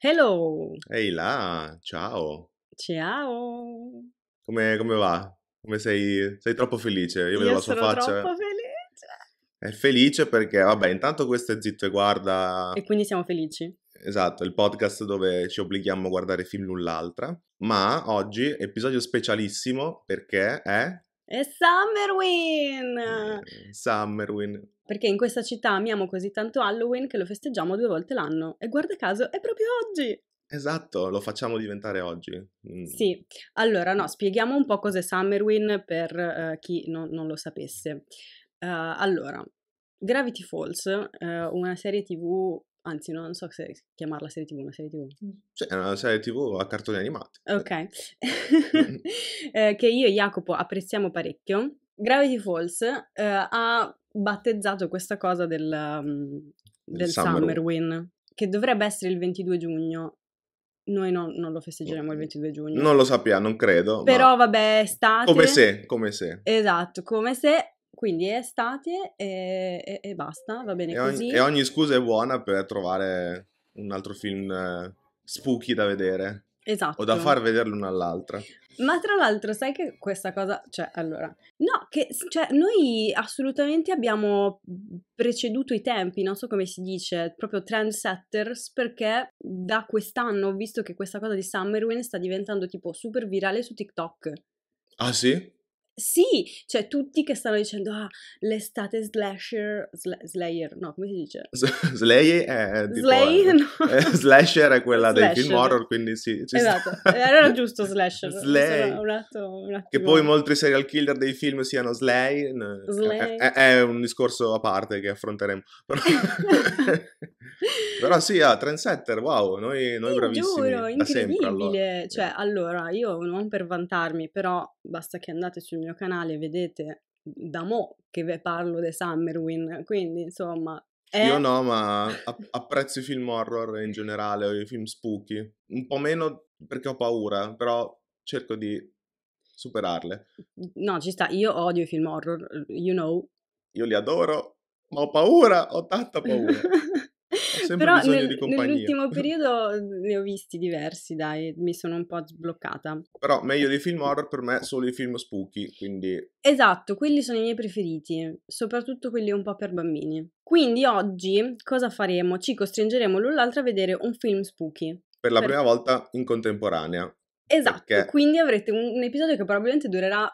Hello! Ehi là, ciao! Ciao! Come va? Come sei troppo felice? Io vedo la sua faccia. Sono troppo felice! È felice perché, vabbè, intanto questo è Zitto e Guarda. E quindi siamo felici. Esatto, il podcast dove ci obblighiamo a guardare film l'un l'altra. Ma oggi, episodio specialissimo perché è... È Summerween! Summerween. Perché in questa città amiamo così tanto Halloween che lo festeggiamo 2 volte l'anno. E guarda caso, è proprio oggi! Esatto, lo facciamo diventare oggi. Mm. Sì, allora no, spieghiamo un po' cos'è Summerween per chi non lo sapesse. Allora, Gravity Falls, una serie tv... Anzi, non so se chiamarla serie tv, una serie tv. Sì, è una serie tv a cartoni animati. Ok. Che io e Jacopo apprezziamo parecchio. Gravity Falls ha battezzato questa cosa del Summerween, che dovrebbe essere il 22 giugno. Noi non lo festeggeremo il 22 giugno. Non lo sappiamo, non credo. Però vabbè, estate. Come se. Esatto, come se... Quindi è estate e basta, va bene così. E ogni scusa è buona per trovare un altro film spooky da vedere. Esatto. O da far vedere l'una all'altra. Ma tra l'altro sai che questa cosa... Cioè, allora... No, che cioè, noi assolutamente abbiamo preceduto i tempi, non so come si dice, proprio trendsetters, perché da quest'anno ho visto che questa cosa di Summerween sta diventando tipo super virale su TikTok. Ah sì? Sì, cioè tutti che stanno dicendo l'estate slasher, no, come si dice? Slayer è tipo... Slayer, no. Slasher è quella slasher. Dei film horror, quindi sì. Esatto, era giusto slasher. Slay. Un attimo. Che poi molti serial killer dei film siano slay. È un discorso a parte che affronteremo. Però sì, trendsetter, wow, noi bravissimi. Giuro, incredibile. Da sempre, allora. Cioè, allora, io non per vantarmi, però basta che andate sul mio canale, vedete da mo' che vi parlo di Summerween, quindi insomma... Io no, ma apprezzo i film horror in generale, o i film spooky, un po' meno perché ho paura, però cerco di superarle. No, ci sta, io odio i film horror, you know. Io li adoro, ma ho paura, ho tanta paura. Però nell'ultimo periodo ne ho visti diversi, dai, mi sono un po' sbloccata. Però meglio dei film horror per me solo i film spooky, quindi... Esatto, quelli sono i miei preferiti, soprattutto quelli un po' per bambini. Quindi oggi cosa faremo? Ci costringeremo l'un l'altro a vedere un film spooky. Per la prima volta in contemporanea. Esatto, perché... quindi avrete un episodio che probabilmente durerà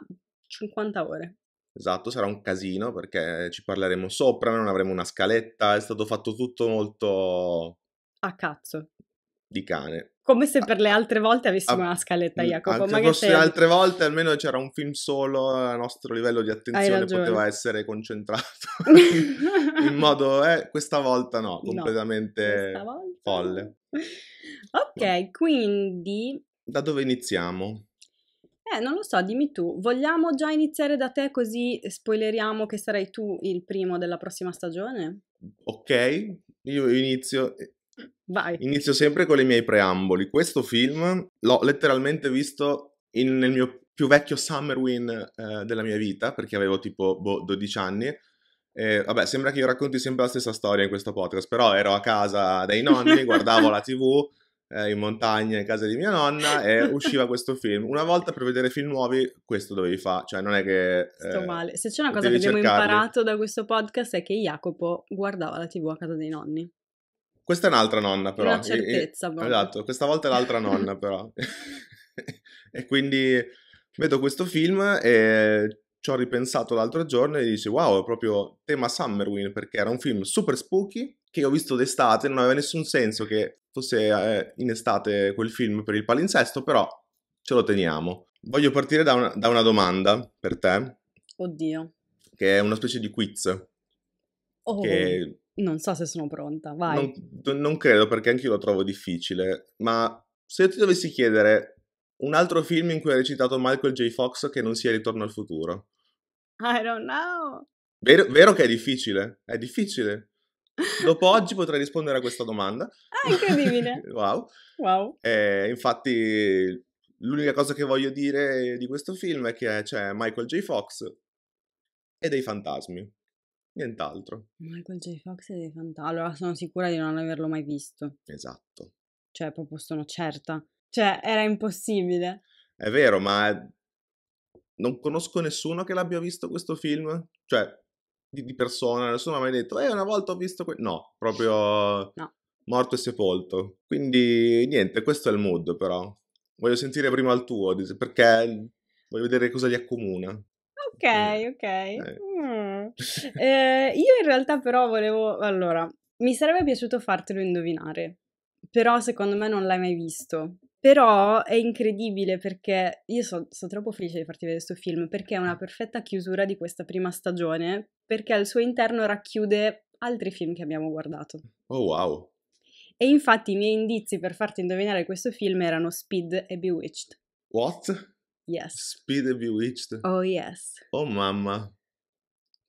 50 ore. Esatto, sarà un casino perché ci parleremo sopra, non avremo una scaletta, è stato fatto tutto molto... A cazzo. Di cane. Come se per le altre volte avessimo una scaletta, Jacopo. Ma forse le altre volte almeno c'era un film solo, il nostro livello di attenzione poteva essere concentrato in modo... questa volta no, completamente no, folle. Ok, quindi... Da dove iniziamo? Non lo so, dimmi tu, vogliamo già iniziare da te così spoileriamo che sarai tu il primo della prossima stagione? Ok, io inizio. Vai. Inizio sempre con i miei preamboli. Questo film l'ho letteralmente visto nel mio più vecchio Summerween della mia vita, perché avevo tipo 12 anni. Vabbè, sembra che io racconti sempre la stessa storia in questo podcast, però ero a casa dei nonni, guardavo la TV... in montagna, in casa di mia nonna, e usciva questo film. Una volta per vedere film nuovi, questo dovevi fare, cioè non è che... Sto male. Se c'è una cosa che abbiamo imparato da questo podcast è che Jacopo guardava la TV a casa dei nonni. Questa è un'altra nonna, però. Una certezza, proprio. Esatto, questa volta è l'altra nonna, però. E quindi vedo questo film e... Ci ho ripensato l'altro giorno e dice wow, è proprio tema Summerween, perché era un film super spooky che io ho visto d'estate, non aveva nessun senso che fosse in estate quel film per il palinsesto, però ce lo teniamo. Voglio partire da una domanda per te. Oddio. Che è una specie di quiz. Oh, che... non so se sono pronta, vai. Non credo, perché anch'io lo trovo difficile, ma se ti dovessi chiedere un altro film in cui ha recitato Michael J. Fox che non sia Ritorno al Futuro. I don't know. Vero che è difficile? È difficile. Dopo oggi potrei rispondere a questa domanda. Ah, incredibile. Wow. Infatti, l'unica cosa che voglio dire di questo film è che c'è Michael J. Fox e dei fantasmi. Nient'altro. Michael J. Fox e dei fantasmi. Allora, sono sicura di non averlo mai visto. Esatto. Cioè, proprio sono certa. Cioè, era impossibile. È vero, ma non conosco nessuno che l'abbia visto questo film. Cioè, di persona, nessuno mi ha mai detto, una volta ho visto questo. No, proprio no. Morto e sepolto. Quindi, niente, questo è il mood, però. Voglio sentire prima il tuo, perché voglio vedere cosa li accomuna. Ok. Io in realtà però volevo... Allora, mi sarebbe piaciuto fartelo indovinare, però secondo me non l'hai mai visto. Però è incredibile perché io sono troppo felice di farti vedere questo film, perché è una perfetta chiusura di questa prima stagione, perché al suo interno racchiude altri film che abbiamo guardato. Oh wow! E infatti i miei indizi per farti indovinare questo film erano Speed e Bewitched. What? Yes. Speed e Bewitched? Oh yes. Oh mamma.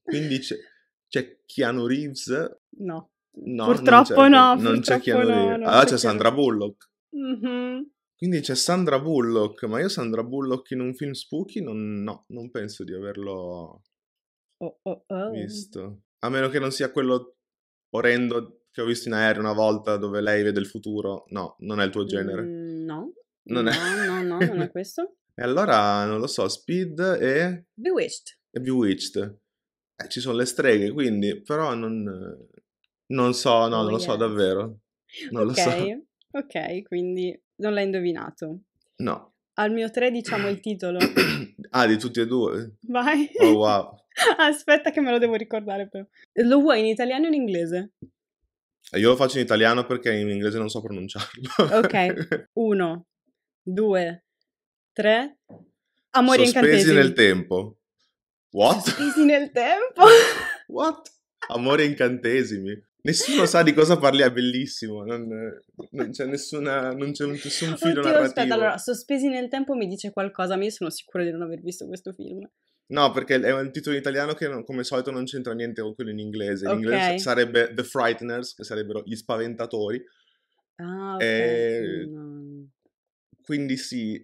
Quindi c'è Keanu Reeves? No. Purtroppo no. Non c'è Keanu Reeves. Allora c'è Sandra Bullock. Mm-hmm. Quindi c'è Sandra Bullock, ma io Sandra Bullock in un film spooky non penso di averlo visto. A meno che non sia quello orrendo che ho visto in aereo una volta dove lei vede il futuro. No, non è il tuo genere. Non è questo. E allora, non lo so, Speed e... Bewitched. Ci sono le streghe, quindi, però non so, no, non lo so davvero. Ok, quindi non l'hai indovinato. No. Al mio 3 diciamo il titolo. Ah, di tutti e due? Vai. Oh, wow. Aspetta che me lo devo ricordare però. Lo vuoi in italiano o in inglese? Io lo faccio in italiano perché in inglese non so pronunciarlo. Ok, 1, 2, 3. Amori e Incantesimi. Sospesi nel tempo. What? Sospesi nel tempo? What? Amori e Incantesimi. Nessuno sa di cosa parli, è bellissimo. Non c'è nessun filo narrativo. Aspetta, allora, Sospesi nel tempo mi dice qualcosa, ma io sono sicura di non aver visto questo film. No, perché è un titolo in italiano che come al solito non c'entra niente con quello in inglese. In inglese sarebbe The Frighteners, che sarebbero gli spaventatori. Ah, ok. Quindi sì,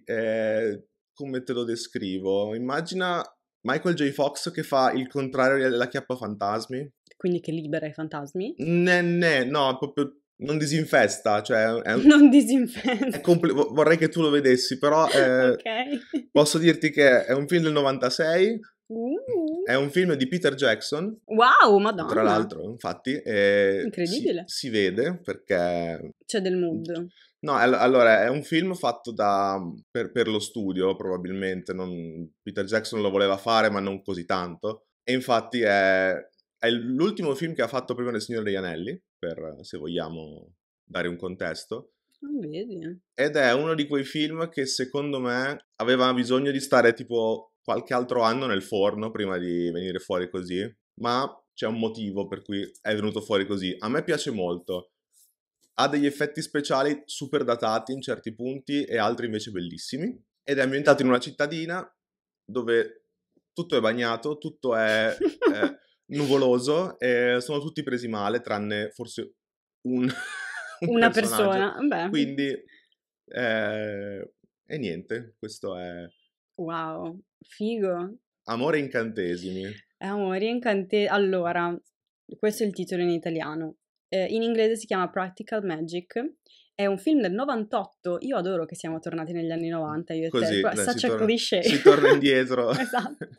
come te lo descrivo? Immagina Michael J. Fox che fa il contrario della chiappa fantasmi. Quindi che libera i fantasmi? No, proprio non disinfesta, cioè... Non disinfesta. Vorrei che tu lo vedessi, però okay. Posso dirti che è un film del 96, è un film di Peter Jackson. Wow, madonna! Tra l'altro, infatti. Incredibile. Si vede perché... C'è del mood. No, allora, è un film fatto per lo studio, probabilmente. Peter Jackson lo voleva fare, ma non così tanto. E infatti è l'ultimo film che ha fatto prima del Signore degli Anelli, per, se vogliamo, dare un contesto. Non vedi. Ed è uno di quei film che, secondo me, aveva bisogno di stare, tipo, qualche altro anno nel forno prima di venire fuori così. Ma c'è un motivo per cui è venuto fuori così. A me piace molto. Ha degli effetti speciali super datati in certi punti e altri invece bellissimi. Ed è ambientato in una cittadina dove tutto è bagnato, tutto è nuvoloso e sono tutti presi male, tranne forse una persona. Beh. Quindi, e niente, questo è... Wow, figo. Amore e Incantesimi. Amore e Incantesimi. Allora, questo è il titolo in italiano. In inglese si chiama Practical Magic, è un film del 98, io adoro che siamo tornati negli anni 90, io e così, te, such a cliché. Si torna indietro. Esatto.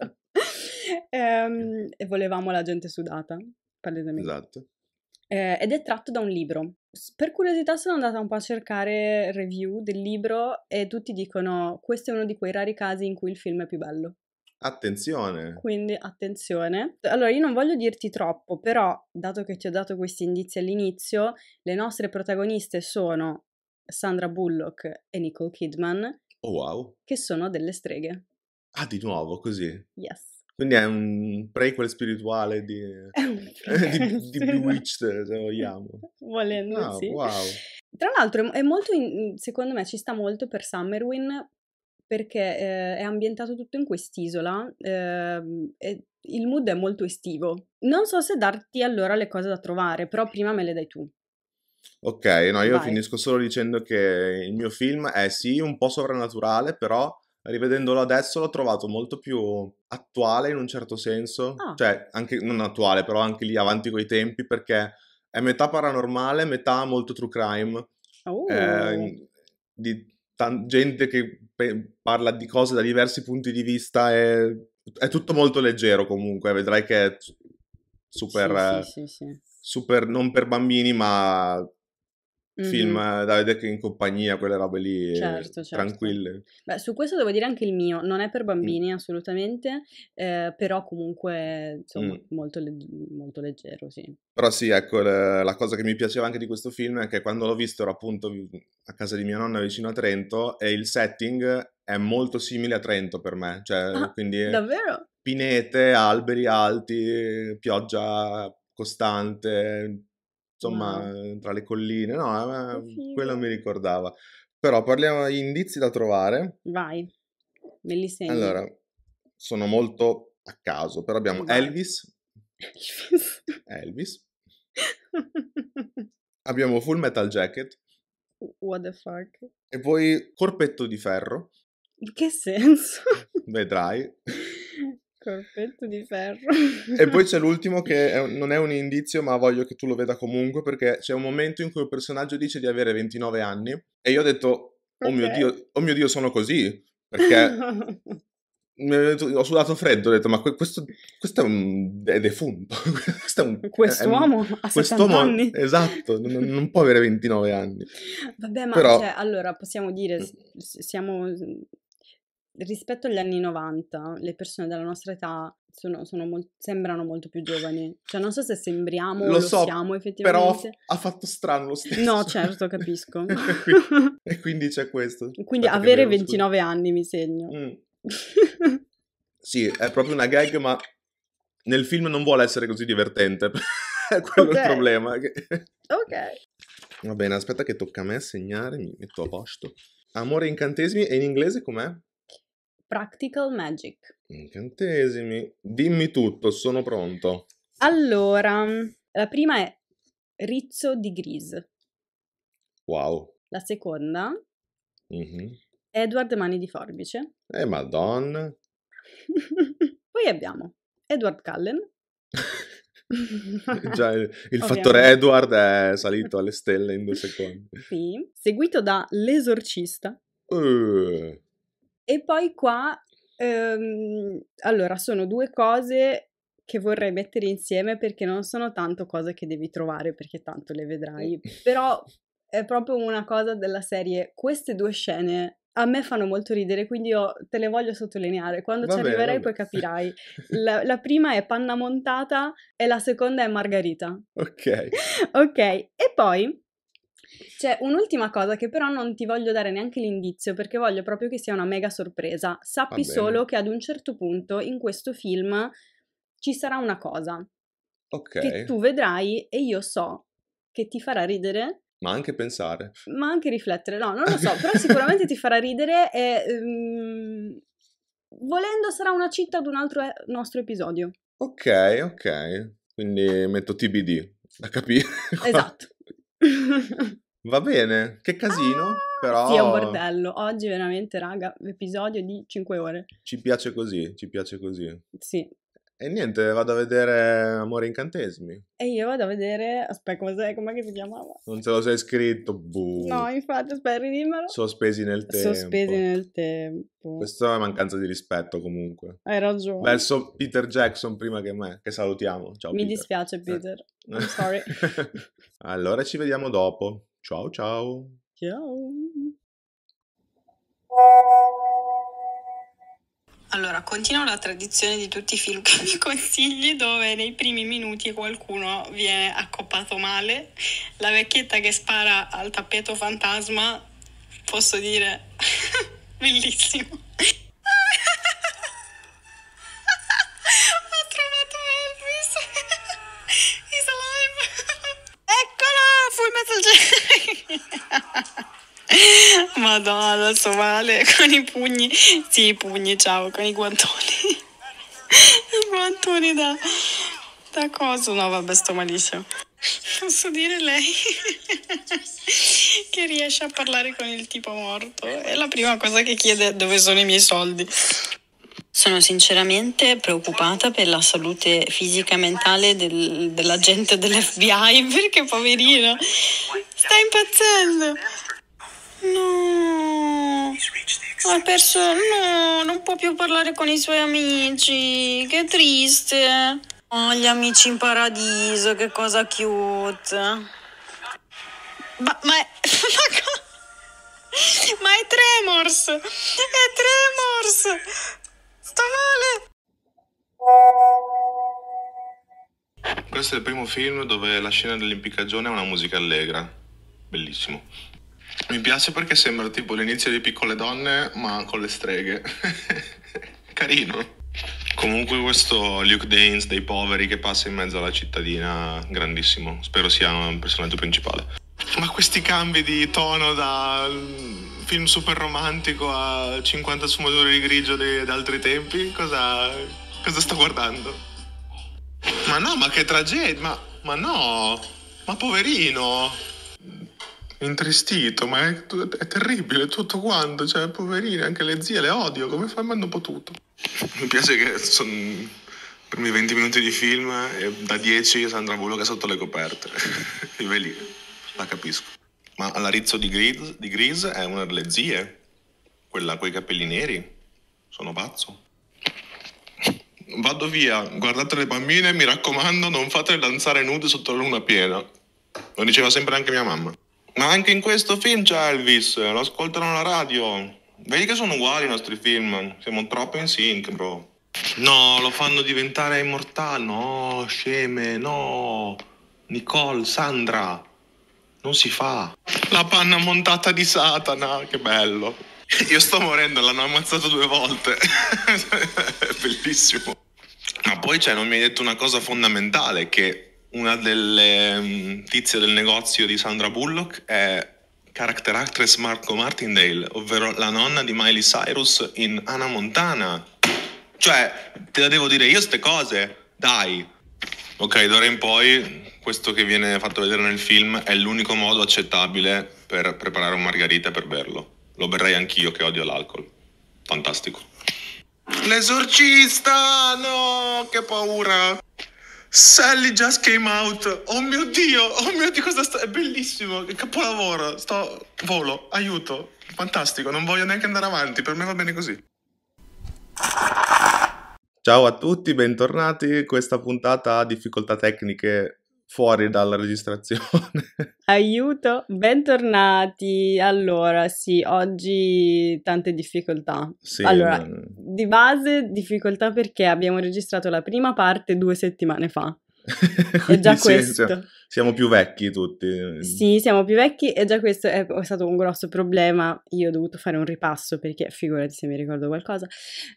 E volevamo la gente sudata, palesemente. Esatto. Ed è tratto da un libro. Per curiosità sono andata un po' a cercare review del libro e tutti dicono questo è uno di quei rari casi in cui il film è più bello. Attenzione! Quindi, attenzione. Allora, io non voglio dirti troppo, però, dato che ti ho dato questi indizi all'inizio, le nostre protagoniste sono Sandra Bullock e Nicole Kidman. Oh, wow! Che sono delle streghe. Ah, di nuovo, così? Yes. Quindi è un prequel spirituale di Bewitched, se vogliamo. Volendo, ah, sì. Wow. Tra l'altro, è molto, secondo me, ci sta molto per Summerween, perché è ambientato tutto in quest'isola e il mood è molto estivo. Non so se darti allora le cose da trovare, però prima me le dai tu. Ok, no, io finisco solo dicendo che il mio film è sì un po' sovrannaturale, però rivedendolo adesso l'ho trovato molto più attuale in un certo senso. Ah. Cioè, anche non attuale, però anche lì avanti coi tempi, perché è metà paranormale, metà molto true crime. di gente che parla di cose da diversi punti di vista, è tutto molto leggero comunque, vedrai che è super, super non per bambini, ma film da vedere in compagnia, quelle robe lì, certo. Tranquille. Beh, su questo devo dire anche il mio, non è per bambini assolutamente, però comunque insomma molto leggero, sì. Però sì, ecco, la cosa che mi piaceva anche di questo film è che quando l'ho visto ero appunto a casa di mia nonna vicino a Trento e il setting è molto simile a Trento per me, cioè quindi davvero? Pinete, alberi alti, pioggia costante, insomma, tra le colline, no, quello mi ricordava. Però parliamo di indizi da trovare. Vai, me li segni. Allora, sono molto a caso, però abbiamo Elvis. Abbiamo Full Metal Jacket. What the fuck? E poi Corpetto di Ferro. In che senso? Vedrai. Corpetto di ferro. E poi c'è l'ultimo che non è un indizio, ma voglio che tu lo veda comunque, perché c'è un momento in cui il personaggio dice di avere 29 anni e io ho detto, oh mio Dio, sono così, perché ho sudato freddo, ho detto, ma questo è defunto. Quest'uomo ha 70 anni. Esatto, non può avere 29 anni. Vabbè, ma però, cioè, allora possiamo dire, siamo... Rispetto agli anni 90, le persone della nostra età sembrano molto più giovani. Cioè, non so se sembriamo siamo effettivamente. Però ha fatto strano lo stesso. No, certo, capisco. E quindi c'è questo. Quindi aspetta, avere 29 anni mi segno. Sì, è proprio una gag, ma nel film non vuole essere così divertente. Quello è il problema. Ok. Va bene, aspetta che tocca a me segnare, mi metto a posto. Amore e Incantesimi, e in inglese com'è? Practical Magic. Incantesimi. Dimmi tutto, sono pronto. Allora, la prima è Rizzo di Grease. Wow. La seconda? Edward Mani di Forbice. Madonna. Poi abbiamo Edward Cullen. Già, il fattore Edward è salito alle stelle in 2 secondi. Sì. Seguito da L'Esorcista. E poi qua, allora, sono 2 cose che vorrei mettere insieme perché non sono tanto cose che devi trovare, perché tanto le vedrai, però è proprio una cosa della serie, queste 2 scene a me fanno molto ridere, quindi io te le voglio sottolineare, quando ci arriverai poi capirai. La prima è Panna Montata e la seconda è Margherita. Ok, e poi... C'è un'ultima cosa che però non ti voglio dare neanche l'indizio perché voglio proprio che sia una mega sorpresa. Sappi solo che ad un certo punto in questo film ci sarà una cosa che tu vedrai e io so che ti farà ridere. Ma anche pensare. Ma anche riflettere, no, non lo so, però sicuramente ti farà ridere e volendo sarà una cita ad un altro nostro episodio. Ok, quindi metto TBD da capire. Esatto. Va bene, che casino, però... Sì, è un bordello. Oggi veramente, raga, episodio di 5 ore. Ci piace così. Sì. E niente, vado a vedere Amore e Incantesimi. E io vado a vedere... Aspetta, com'è che si chiamava? Non te lo sei scritto, No, infatti, aspetta, ridimmelo. Sospesi nel tempo. Questo è mancanza di rispetto, comunque. Hai ragione. Verso Peter Jackson prima che me, che salutiamo. Ciao, Peter. Mi dispiace, Peter. I'm sorry. Allora ci vediamo dopo. Ciao. Allora, continuo la tradizione di tutti i film che vi consigli, dove nei primi minuti qualcuno viene accoppato male. La vecchietta che spara al tappeto fantasma, posso dire, bellissimo. Madonna, adesso male, con i pugni, sì, i pugni, ciao, con i guantoni, da cosa, no vabbè, sto malissimo, posso dire lei che riesce a parlare con il tipo morto, è la prima cosa che chiede dove sono i miei soldi. Sono sinceramente preoccupata per la salute fisica e mentale dell'agente dell'FBI, perché poverino Sta impazzendo. No. Ha perso. No, non può più parlare con i suoi amici. Che triste. Oh, gli amici in paradiso, che cosa cute. Ma è Tremors. È Tremors. Sto male. Questo è il primo film dove la scena dell'impiccagione ha una musica allegra. Bellissimo. Mi piace perché sembra tipo l'inizio di Piccole Donne, ma con le streghe. Carino. Comunque questo Luke Danes dei poveri che passa in mezzo alla cittadina, grandissimo. Spero sia un personaggio principale. Ma questi cambi di tono da film super romantico a 50 sfumature di grigio di altri tempi, cosa sto guardando? Ma no, ma che tragedia, ma no, ma poverino, intristito, ma è terribile tutto quanto, cioè poverino, anche le zie le odio, come fai, ma hanno potuto. Mi piace che sono i primi 20 minuti di film e da 10 Sandra Bullock è sotto le coperte, e lì, la capisco. Ma alla Rizzo di Grease è una delle zie, quella coi capelli neri, sono pazzo. Vado via, guardate le bambine, mi raccomando, non fatele danzare nude sotto la luna piena. Lo diceva sempre anche mia mamma. Ma anche in questo film c'è Elvis, lo ascoltano alla radio. Vedi che sono uguali i nostri film, siamo troppo in sync, bro. No, lo fanno diventare immortale, no, sceme, no. Nicole, Sandra, non si fa. La panna montata di Satana, che bello. Io sto morendo, l'hanno ammazzato 2 volte. È bellissimo. Ma poi, cioè, non mi hai detto una cosa fondamentale, che una delle tizie del negozio di Sandra Bullock è character actress Marco Martindale, ovvero la nonna di Miley Cyrus in Hannah Montana. Cioè, te la devo dire io ste cose? Dai. Ok, d'ora in poi, questo che viene fatto vedere nel film è l'unico modo accettabile per preparare un margarita per berlo. Lo berrei anch'io che odio l'alcol. Fantastico. L'Esorcista! No, che paura! Sally just came out! Oh mio Dio, cosa sta... È bellissimo, che capolavoro! Volo, aiuto! Fantastico, non voglio neanche andare avanti, per me va bene così. Ciao a tutti, bentornati. Questa puntata ha difficoltà tecniche fuori dalla registrazione. Aiuto, bentornati. Allora, sì, oggi tante difficoltà. Sì, allora, di base difficoltà perché abbiamo registrato la prima parte 2 settimane fa. E già questo. Sì, siamo più vecchi tutti. Sì, siamo più vecchi e già questo è stato un grosso problema. Io ho dovuto fare un ripasso perché, figurati se mi ricordo qualcosa.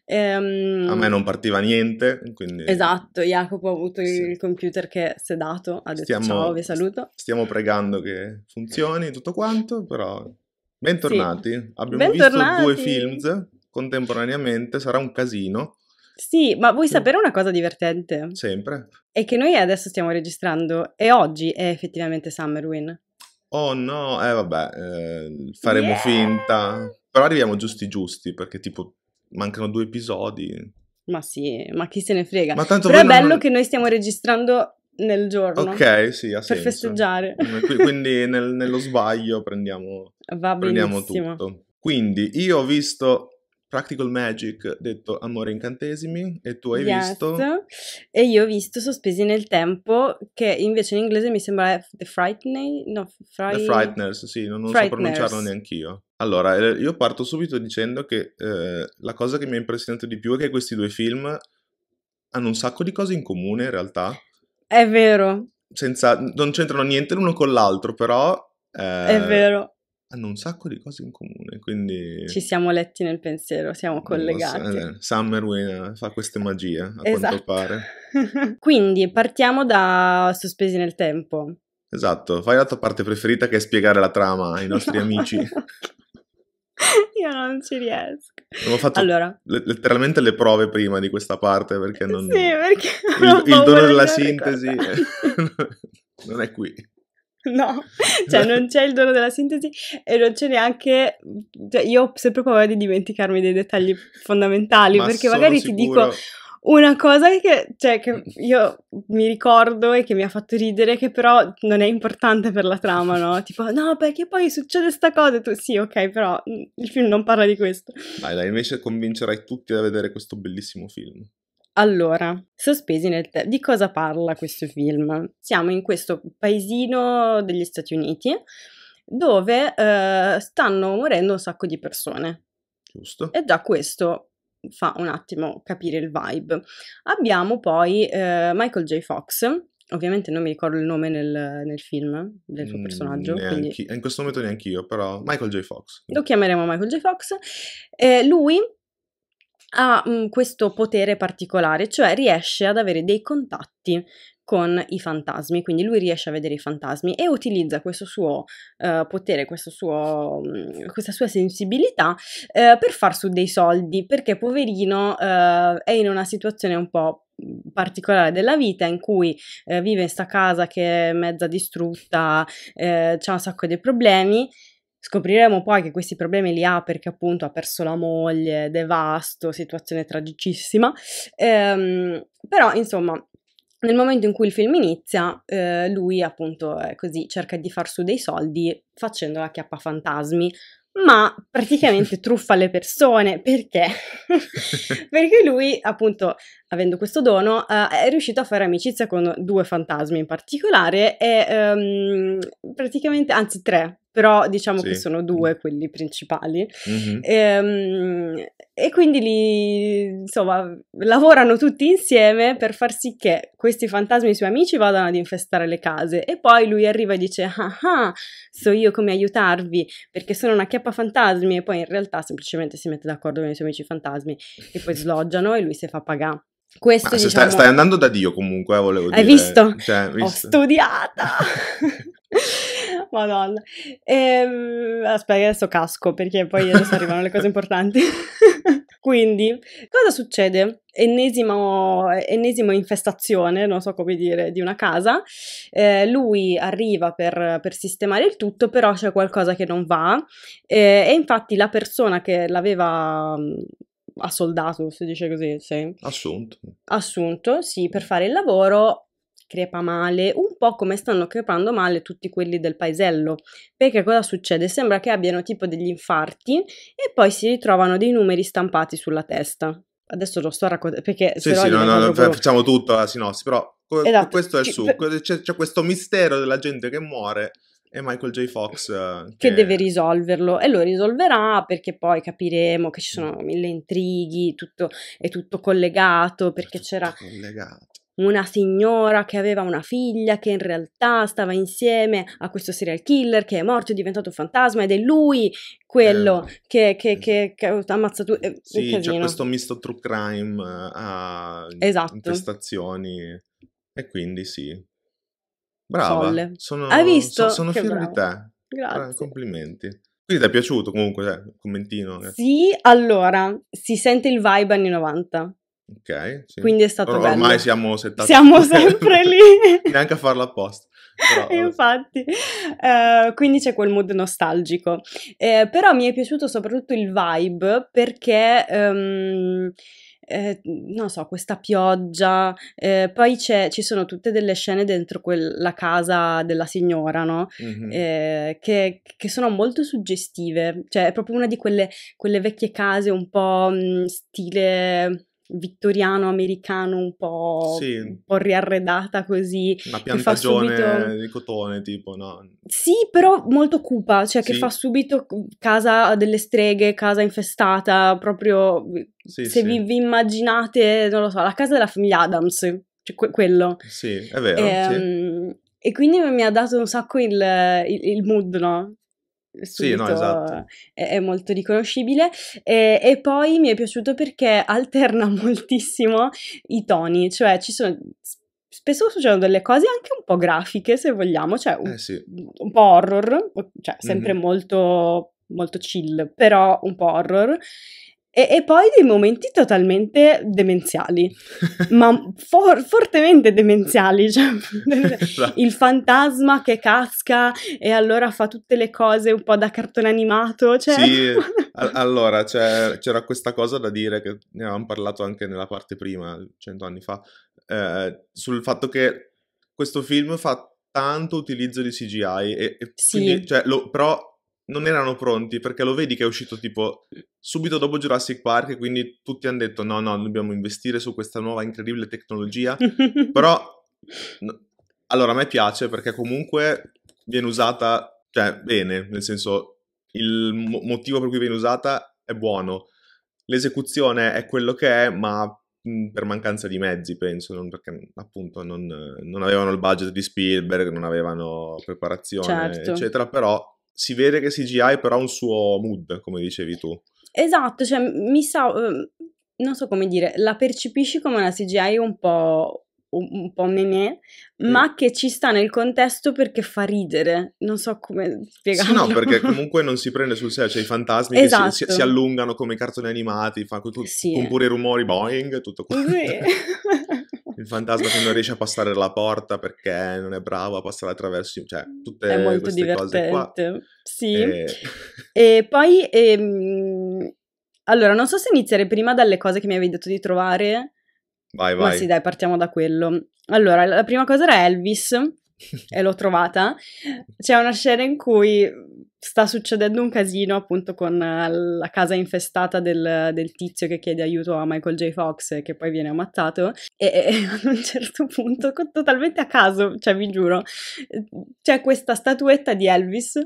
A me non partiva niente, quindi... Esatto, Jacopo ha avuto il computer che si è dato, ha detto ciao, vi saluto. Stiamo pregando che funzioni tutto quanto, però... Bentornati, sì. Abbiamo visto 2 film contemporaneamente, sarà un casino. Sì, ma vuoi sapere una cosa divertente? Sempre. È che noi adesso stiamo registrando e oggi è effettivamente Summerween. Oh no, vabbè, faremo finta. Però arriviamo giusti perché tipo mancano 2 episodi. Ma sì, ma chi se ne frega. Ma tanto però è bello che noi stiamo registrando nel giorno. Ok, sì, ha senso. Per festeggiare. Quindi nello sbaglio prendiamo tutto. Quindi io ho visto... Practical Magic, detto Amori e Incantesimi, e tu hai visto? E io ho visto Sospesi nel tempo, che invece in inglese mi sembra The Frighteners, sì, non so pronunciarlo neanch'io. Allora, io parto subito dicendo che la cosa che mi ha impressionato di più è che questi 2 film hanno un sacco di cose in comune in realtà. È vero. Non c'entrano niente l'uno con l'altro, però... è vero. Hanno un sacco di cose in comune, quindi... Ci siamo letti nel pensiero, siamo collegati. Summerween fa queste magie, a quanto pare. Quindi partiamo da Sospesi nel tempo. Esatto, fai la tua parte preferita che è spiegare la trama ai nostri amici. Io non ci riesco. Abbiamo fatto letteralmente le prove prima di questa parte, perché non... Sì, perché... Il dono della sintesi non è qui. No, cioè non c'è il dono della sintesi e non c'è neanche, cioè, io ho sempre paura di dimenticarmi dei dettagli fondamentali, ma perché magari ti dico Una cosa che io mi ricordo e che mi ha fatto ridere, che però non è importante per la trama, no? Tipo, no, perché poi succede sta cosa e tu, sì, ok, però il film non parla di questo. Dai, invece convincerai tutti a vedere questo bellissimo film. Allora, Sospesi nel tempo. Di cosa parla questo film? Siamo in questo paesino degli Stati Uniti dove stanno morendo un sacco di persone. Giusto. E già questo fa un attimo capire il vibe. Abbiamo poi Michael J. Fox, ovviamente non mi ricordo il nome nel film del suo personaggio. Quindi... in questo momento neanche io, però Michael J. Fox. Lo chiameremo Michael J. Fox. Lui ha questo potere particolare, cioè riesce ad avere dei contatti con i fantasmi, quindi lui riesce a vedere i fantasmi e utilizza questo suo potere, questa sua sensibilità per far su dei soldi, perché poverino è in una situazione un po' particolare della vita in cui vive in sta casa che è mezza distrutta, c'ha un sacco di problemi. Scopriremo poi che questi problemi li ha perché appunto ha perso la moglie, devasto, situazione tragicissima, però insomma nel momento in cui il film inizia lui appunto così cerca di far su dei soldi facendo la chiappa fantasmi, ma praticamente truffa le persone perché? Perché lui appunto avendo questo dono è riuscito a fare amicizia con due fantasmi in particolare e praticamente, anzi tre, però diciamo sì, che sono due quelli principali, mm-hmm. E quindi li, insomma, lavorano tutti insieme per far sì che questi fantasmi, i suoi amici, vadano ad infestare le case e poi lui arriva e dice ah, so io come aiutarvi perché sono una chiappa fantasmi, e poi in realtà semplicemente si mette d'accordo con i suoi amici fantasmi e poi sloggiano e lui si fa pagare. Questo, diciamo... stai andando da Dio comunque, volevo dire. Hai visto? Cioè, visto? Ho studiata! Madonna. Aspetta, adesso casco perché poi adesso arrivano le cose importanti. Quindi, cosa succede? Ennesima infestazione, non so come dire, di una casa. Lui arriva per sistemare il tutto, però c'è qualcosa che non va. E infatti la persona che l'aveva... assoldato, si dice così, sì. Assunto, sì, per fare il lavoro, crepa male, un po' come stanno crepando male tutti quelli del paesello, perché cosa succede? Sembra che abbiano tipo degli infarti e poi si ritrovano dei numeri stampati sulla testa. Adesso lo sto raccontando, perché sì, se sì, no, facciamo tutto la sinossi, però esatto. Questo è il succo, c'è questo mistero della gente che muore. E Michael J. Fox che deve risolverlo e lo risolverà, perché poi capiremo che ci sono mille intrighi, tutto è tutto collegato, perché tutto c'era collegato. Una signora che aveva una figlia che in realtà stava insieme a questo serial killer che è morto e è diventato un fantasma ed è lui quello che ha ammazzato sì, c'è cioè questo misto true crime a infestazioni e quindi sì. Brava, folle. Hai visto? Sono fiero di te. Grazie. Complimenti. Quindi ti è piaciuto comunque, commentino. Sì, allora, si sente il vibe anni 90. Ok. Sì. Quindi è stato bello. Ormai siamo 70. Siamo sempre lì. Neanche a farla apposta. Infatti. Quindi c'è quel mood nostalgico. Però mi è piaciuto soprattutto il vibe perché... non so, questa pioggia, poi ci sono tutte delle scene dentro la casa della signora, no? Mm-hmm. Che sono molto suggestive, cioè è proprio una di quelle vecchie case un po' stile vittoriano americano, un po', sì, un po' riarredata così, una piantagione subito... di cotone tipo, no? Sì, però molto cupa, cioè sì, che fa subito casa delle streghe, casa infestata, proprio sì, se sì. Vi immaginate, non lo so, la casa della famiglia Adams, cioè quello. Sì, è vero. Sì. E quindi mi ha dato un sacco il mood, no? Subito, sì, no, esatto. È molto riconoscibile e poi mi è piaciuto perché alterna moltissimo i toni, cioè ci sono spesso succedono delle cose anche un po' grafiche se vogliamo, cioè sì, un po' horror, cioè sempre mm-hmm, molto, molto chill, però un po' horror. E poi dei momenti totalmente demenziali, ma fortemente demenziali, cioè, il fantasma che casca e allora fa tutte le cose un po' da cartone animato, cioè... Sì, Allora, c'era questa cosa da dire, che ne avevamo parlato anche nella parte prima, 100 anni fa, sul fatto che questo film fa tanto utilizzo di CGI e sì, quindi, cioè, però non erano pronti, perché lo vedi che è uscito tipo subito dopo Jurassic Park e quindi tutti hanno detto no, dobbiamo investire su questa nuova incredibile tecnologia, però allora a me piace perché comunque viene usata, cioè, bene, nel senso il motivo per cui viene usata è buono, l'esecuzione è quello che è, ma per mancanza di mezzi, penso, non perché appunto non avevano il budget di Spielberg, non avevano preparazione, certo, eccetera, però si vede che CGI però ha un suo mood, come dicevi tu. Esatto, cioè mi sa, non so come dire, la percepisci come una CGI un po' meme, ma che ci sta nel contesto perché fa ridere, non so come spiegarlo. Sì, no, perché comunque non si prende sul serio, cioè i fantasmi, esatto, che si allungano come i cartoni animati, sì, con pure i rumori, boing, tutto questo. Sì. Il fantasma che non riesce a passare la porta perché non è bravo a passare attraverso, cioè tutte queste cose qua. È molto divertente, sì. E poi, allora, non so se iniziare prima dalle cose che mi avevi detto di trovare. Vai. Ma sì, dai, partiamo da quello. Allora, la prima cosa era Elvis, e l'ho trovata. C'è una scena in cui sta succedendo un casino, appunto, con la casa infestata del tizio che chiede aiuto a Michael J. Fox, che poi viene ammazzato, e ad un certo punto, totalmente a caso, cioè vi giuro, c'è questa statuetta di Elvis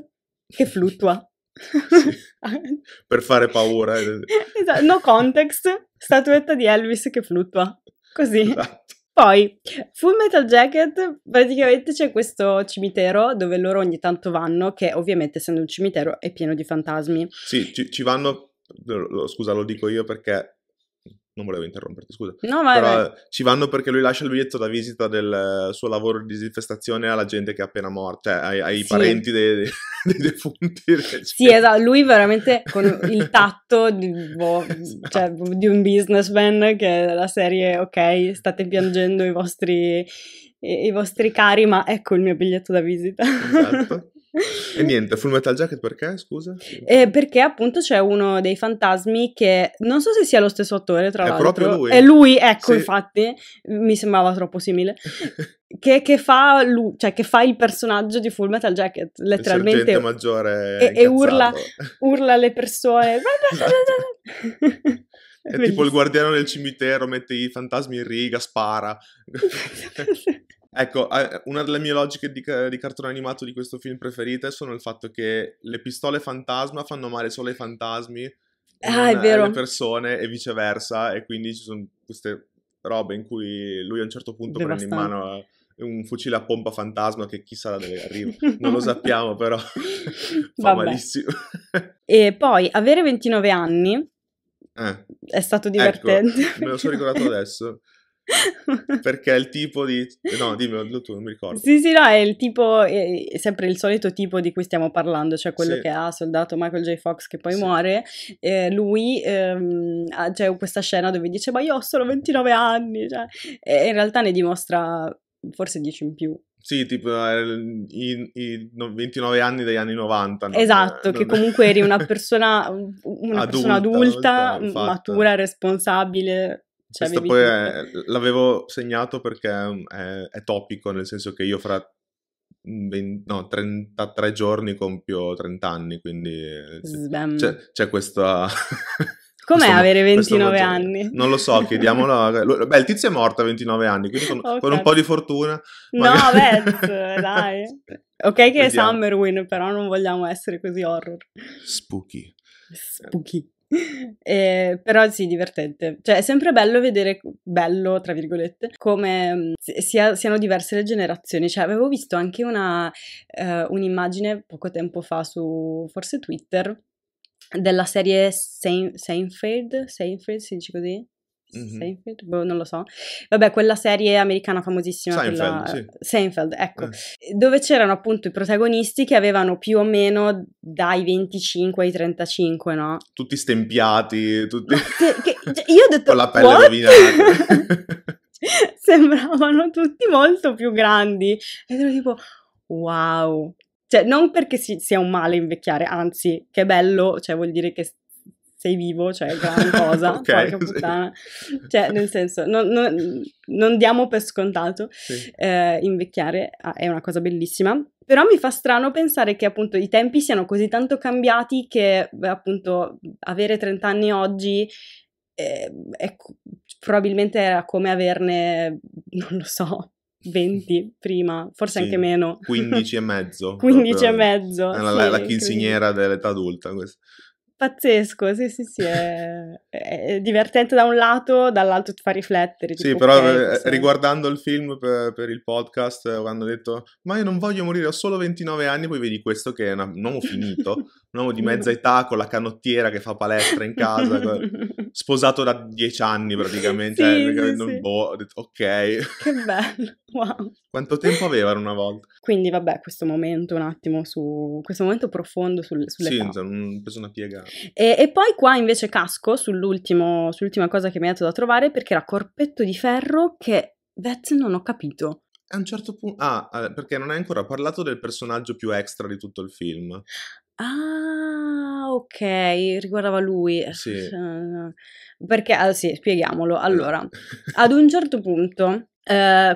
che fluttua. Sì. Per fare paura. Esatto, no context, statuetta di Elvis che fluttua. Così. Esatto. Poi, Full Metal Jacket, praticamente c'è questo cimitero dove loro ogni tanto vanno, che ovviamente essendo un cimitero è pieno di fantasmi. Sì, ci vanno, scusa lo dico io perché non volevo interromperti, scusa. No, vai. Però vai. Ci vanno perché lui lascia il biglietto da visita del suo lavoro di disinfestazione alla gente che è appena morta, cioè ai sì, parenti dei defunti. Sì, esatto, lui veramente con il tatto esatto, cioè, di un businessman, che è la serie, ok, state piangendo i vostri cari, ma ecco il mio biglietto da visita. Esatto. E niente, Full Metal Jacket perché, scusa? Perché appunto c'è uno dei fantasmi che, non so se sia lo stesso attore tra l'altro. È proprio lui. È lui, ecco, sì, infatti, mi sembrava troppo simile, che fa il personaggio di Full Metal Jacket, letteralmente. Il sergente maggiore e urla alle persone. È bellissimo. Tipo il guardiano del cimitero, mette i fantasmi in riga, spara. Ecco, una delle mie logiche di cartone animato di questo film preferite sono il fatto che le pistole fantasma fanno male solo ai fantasmi, è vero, alle persone, e viceversa, e quindi ci sono queste robe in cui lui a un certo punto prende in mano un fucile a pompa fantasma che chissà da dove arriva, non lo sappiamo però fa malissimo. E poi avere 29 anni è stato divertente. Ecco, me lo sono ricordato adesso. Perché è il tipo di... No, dimmelo tu, non mi ricordo. Sì, no, è il tipo, è sempre il solito tipo di cui stiamo parlando, cioè quello sì, che ha soldato Michael J. Fox che poi sì, muore. Lui c'è questa scena dove dice ma io ho solo 29 anni, cioè, e in realtà ne dimostra forse 10 in più. Sì, tipo i 29 anni degli anni 90. Esatto, che comunque eri una persona adulta, matura, responsabile. Cioè, questo poi l'avevo segnato perché è topico, nel senso che io fra 33 giorni compio 30 anni, quindi c'è questa... Com'è avere 29 anni? Non lo so, chiediamolo... Beh, il tizio è morto a 29 anni, quindi con un po' di fortuna... Magari... No, beh, dai. Ok che vediamo. È Summerween, però non vogliamo essere così horror. Spooky. Però sì, divertente, cioè è sempre bello vedere, bello tra virgolette, come siano diverse le generazioni, cioè avevo visto anche un'immagine poco tempo fa su forse Twitter della serie Seinfeld, si dice così? Mm-hmm. Seinfeld? Boh, non lo so. Vabbè, quella serie americana famosissima, Seinfeld, sì. Seinfeld, ecco. Dove c'erano appunto i protagonisti che avevano più o meno dai 25 ai 35, no? Tutti stempiati, tutti. Io ho detto con la pelle rovinata. Sembravano tutti molto più grandi. Ed ero tipo wow. Cioè, non perché sia un male invecchiare, anzi, che bello, cioè vuol dire che sei vivo, cioè gran cosa, okay, porca puttana, sì. Cioè nel senso non diamo per scontato, sì. Invecchiare è una cosa bellissima, però mi fa strano pensare che appunto i tempi siano così tanto cambiati che appunto avere 30 anni oggi è probabilmente era come averne, non lo so, 20 prima, forse sì, anche meno. 15 e mezzo. 15 e mezzo. La quinceañera dell'età adulta. Questa. Pazzesco, sì, è divertente da un lato, dall'altro ti fa riflettere. Tipo, sì, però okay, riguardando il film per il podcast, quando ho detto, ma io non voglio morire, ho solo 29 anni, poi vedi questo che è un uomo finito, un uomo di mezza età con la canottiera che fa palestra in casa, sposato da 10 anni praticamente. Sì, sì. Boh, ho detto, ok. Che bello, wow. Quanto tempo aveva una volta? Quindi vabbè, questo momento un attimo, su questo momento profondo sull'età. Sì, ho preso una piega. E poi qua invece casco sull'ultima cosa che mi ha dato da trovare, perché era Corpetto di Ferro, che non ho capito. A un certo punto... Ah, perché non hai ancora parlato del personaggio più extra di tutto il film. Ah, ok, riguardava lui. Sì. Perché, sì, spieghiamolo. Allora, ad un certo punto...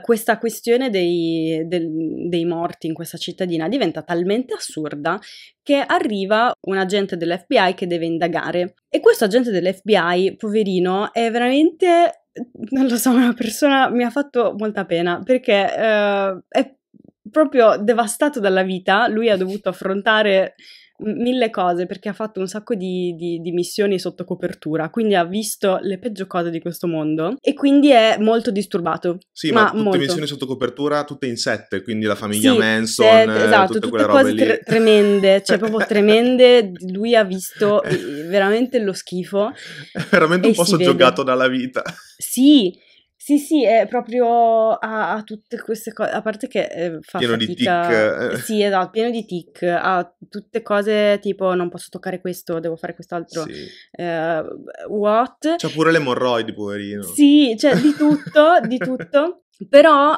questa questione dei morti in questa cittadina diventa talmente assurda che arriva un agente dell'FBI che deve indagare, e questo agente dell'FBI, poverino, è veramente, non lo so, una persona, mi ha fatto molta pena perché è proprio devastato dalla vita. Lui ha dovuto affrontare mille cose perché ha fatto un sacco di missioni sotto copertura, quindi ha visto le peggio cose di questo mondo e quindi è molto disturbato. Sì, ma tutte molto. Missioni sotto copertura, tutte in 7, quindi la famiglia, sì, Manson, esatto, tutte quelle cose robe lì. Tremende, cioè proprio tremende. Lui ha visto veramente lo schifo. È veramente un po' soggiogato dalla vita. Sì, è proprio a tutte queste cose, a parte che fa pieno fatica. Di tic. Sì, esatto, pieno di tic, ha tutte cose tipo non posso toccare questo, devo fare quest'altro, sì. What? C'ha pure le emorroidi, poverino. Sì, cioè di tutto, però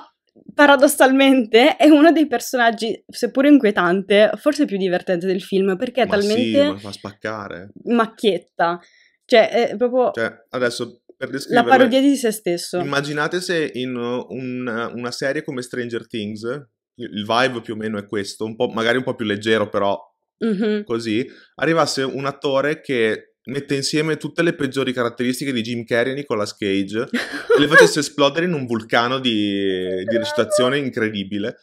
paradossalmente è uno dei personaggi, seppure inquietante, forse più divertente del film, perché è talmente... Ma sì, ma fa spaccare. Macchietta, cioè è proprio... Cioè, adesso... La parodia di se stesso. Immaginate se in una serie come Stranger Things, il vibe più o meno è questo, magari un po' più leggero però, così, arrivasse un attore che mette insieme tutte le peggiori caratteristiche di Jim Carrey e Nicolas Cage e le facesse esplodere in un vulcano di recitazione incredibile.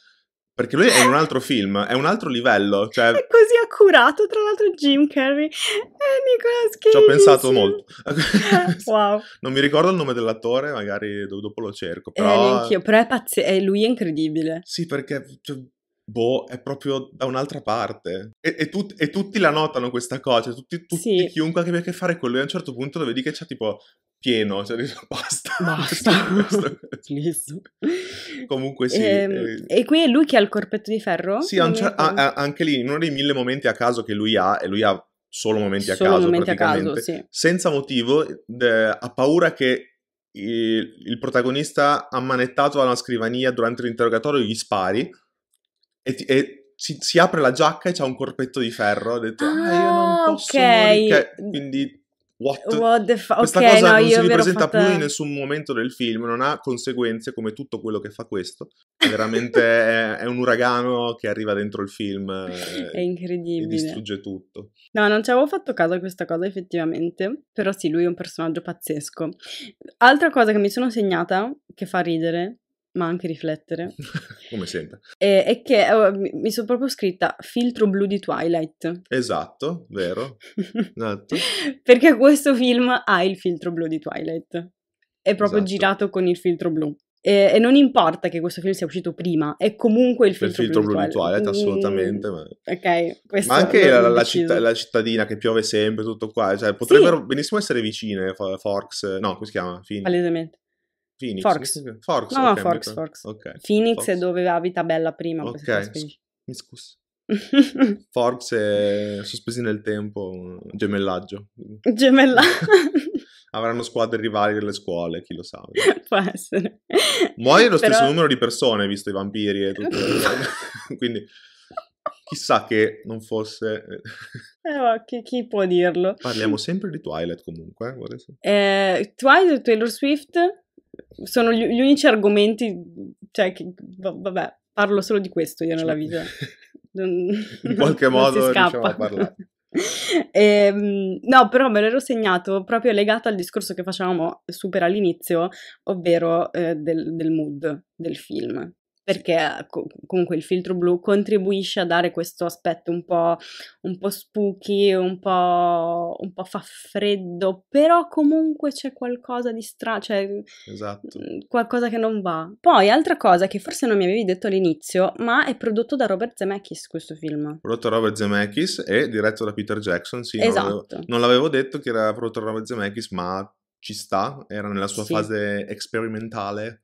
Perché lui è in un altro film, è un altro livello, cioè... È così accurato, tra l'altro Jim Carrey e Nicolas Cage. Ci ho pensato molto. Wow. Non mi ricordo il nome dell'attore, magari dopo lo cerco, però... Anch'io, però è lui è incredibile. Sì, perché... Cioè... Boh, è proprio da un'altra parte. E tutti la notano questa cosa, tutti sì. Chiunque abbia a che fare con lui a un certo punto dove dice che c'è tipo pieno, cioè basta. Questo. Comunque sì. E qui è lui che ha il corpetto di ferro? Sì, anche lì, in uno dei mille momenti a caso che lui ha, e lui ha solo momenti a caso praticamente, sì. Senza motivo, ha paura che... il protagonista ammanettato alla scrivania durante l'interrogatorio gli spari. E si apre la giacca e c'ha un corpetto di ferro. Ho detto, io non posso morire. Quindi, what the fuck? Questa cosa non si ripresenta più in nessun momento del film, non ha conseguenze come tutto quello che fa questo. Veramente è un uragano che arriva dentro il film. È incredibile. E distrugge tutto. No, non ci avevo fatto caso a questa cosa effettivamente, però sì, lui è un personaggio pazzesco. Altra cosa che mi sono segnata, che fa ridere, ma anche riflettere, come sempre, è che mi sono proprio scritta filtro blu di Twilight. Esatto, vero, esatto. Perché questo film ha il filtro blu di Twilight, è proprio esatto. Girato con il filtro blu, e non importa che questo film sia uscito prima, è comunque il filtro blu di Twilight assolutamente. Ok, questo, ma anche la cittadina che piove sempre, tutto qua, cioè potrebbero benissimo essere vicine. Forks, no, come si chiama? Palesemente Phoenix. Forks. No, okay, Forks. Okay. Phoenix Forks. È dove abita Bella prima. Ok, mi scusi. Forks e Sospesi nel tempo, gemellaggio. Avranno squadre rivali delle scuole, chi lo sa. Può essere. Muoiono lo stesso numero di persone, visto i vampiri e tutto. Quindi... Chissà che non fosse... ma chi può dirlo? Parliamo sempre di Twilight comunque. Twilight e Taylor Swift sono gli unici argomenti... Cioè, vabbè, parlo solo di questo io nella vita. In qualche modo riusciamo a parlare. No, però me l'ero segnato proprio legato al discorso che facevamo super all'inizio, ovvero del mood del film. Perché comunque il filtro blu contribuisce a dare questo aspetto un po' spooky, un po' fa freddo, però comunque c'è qualcosa di strano, cioè esatto, qualcosa che non va. Poi altra cosa che forse non mi avevi detto all'inizio, ma è prodotto da Robert Zemeckis questo film. Prodotto da Robert Zemeckis e diretto da Peter Jackson, sì. Esatto. Non l'avevo detto che era prodotto da Robert Zemeckis, ma ci sta, era nella sua fase sperimentale.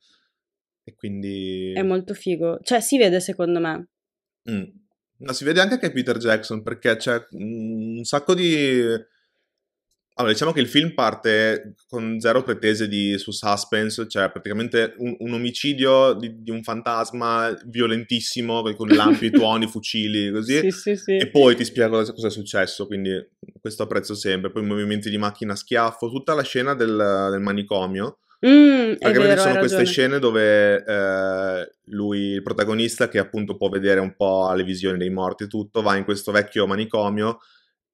E quindi... è molto figo. Cioè, si vede, secondo me. No, si vede anche che è Peter Jackson, perché c'è un sacco di... Allora, diciamo che il film parte con zero pretese su suspense, cioè praticamente un omicidio di un fantasma violentissimo, con lampi, tuoni, fucili, così. Sì. E poi ti spiega cosa è successo, quindi questo apprezzo sempre. Poi i movimenti di macchina a schiaffo, tutta la scena del manicomio. Perché vero, sono queste scene dove lui, il protagonista, che appunto può vedere un po' le visioni dei morti e tutto, va in questo vecchio manicomio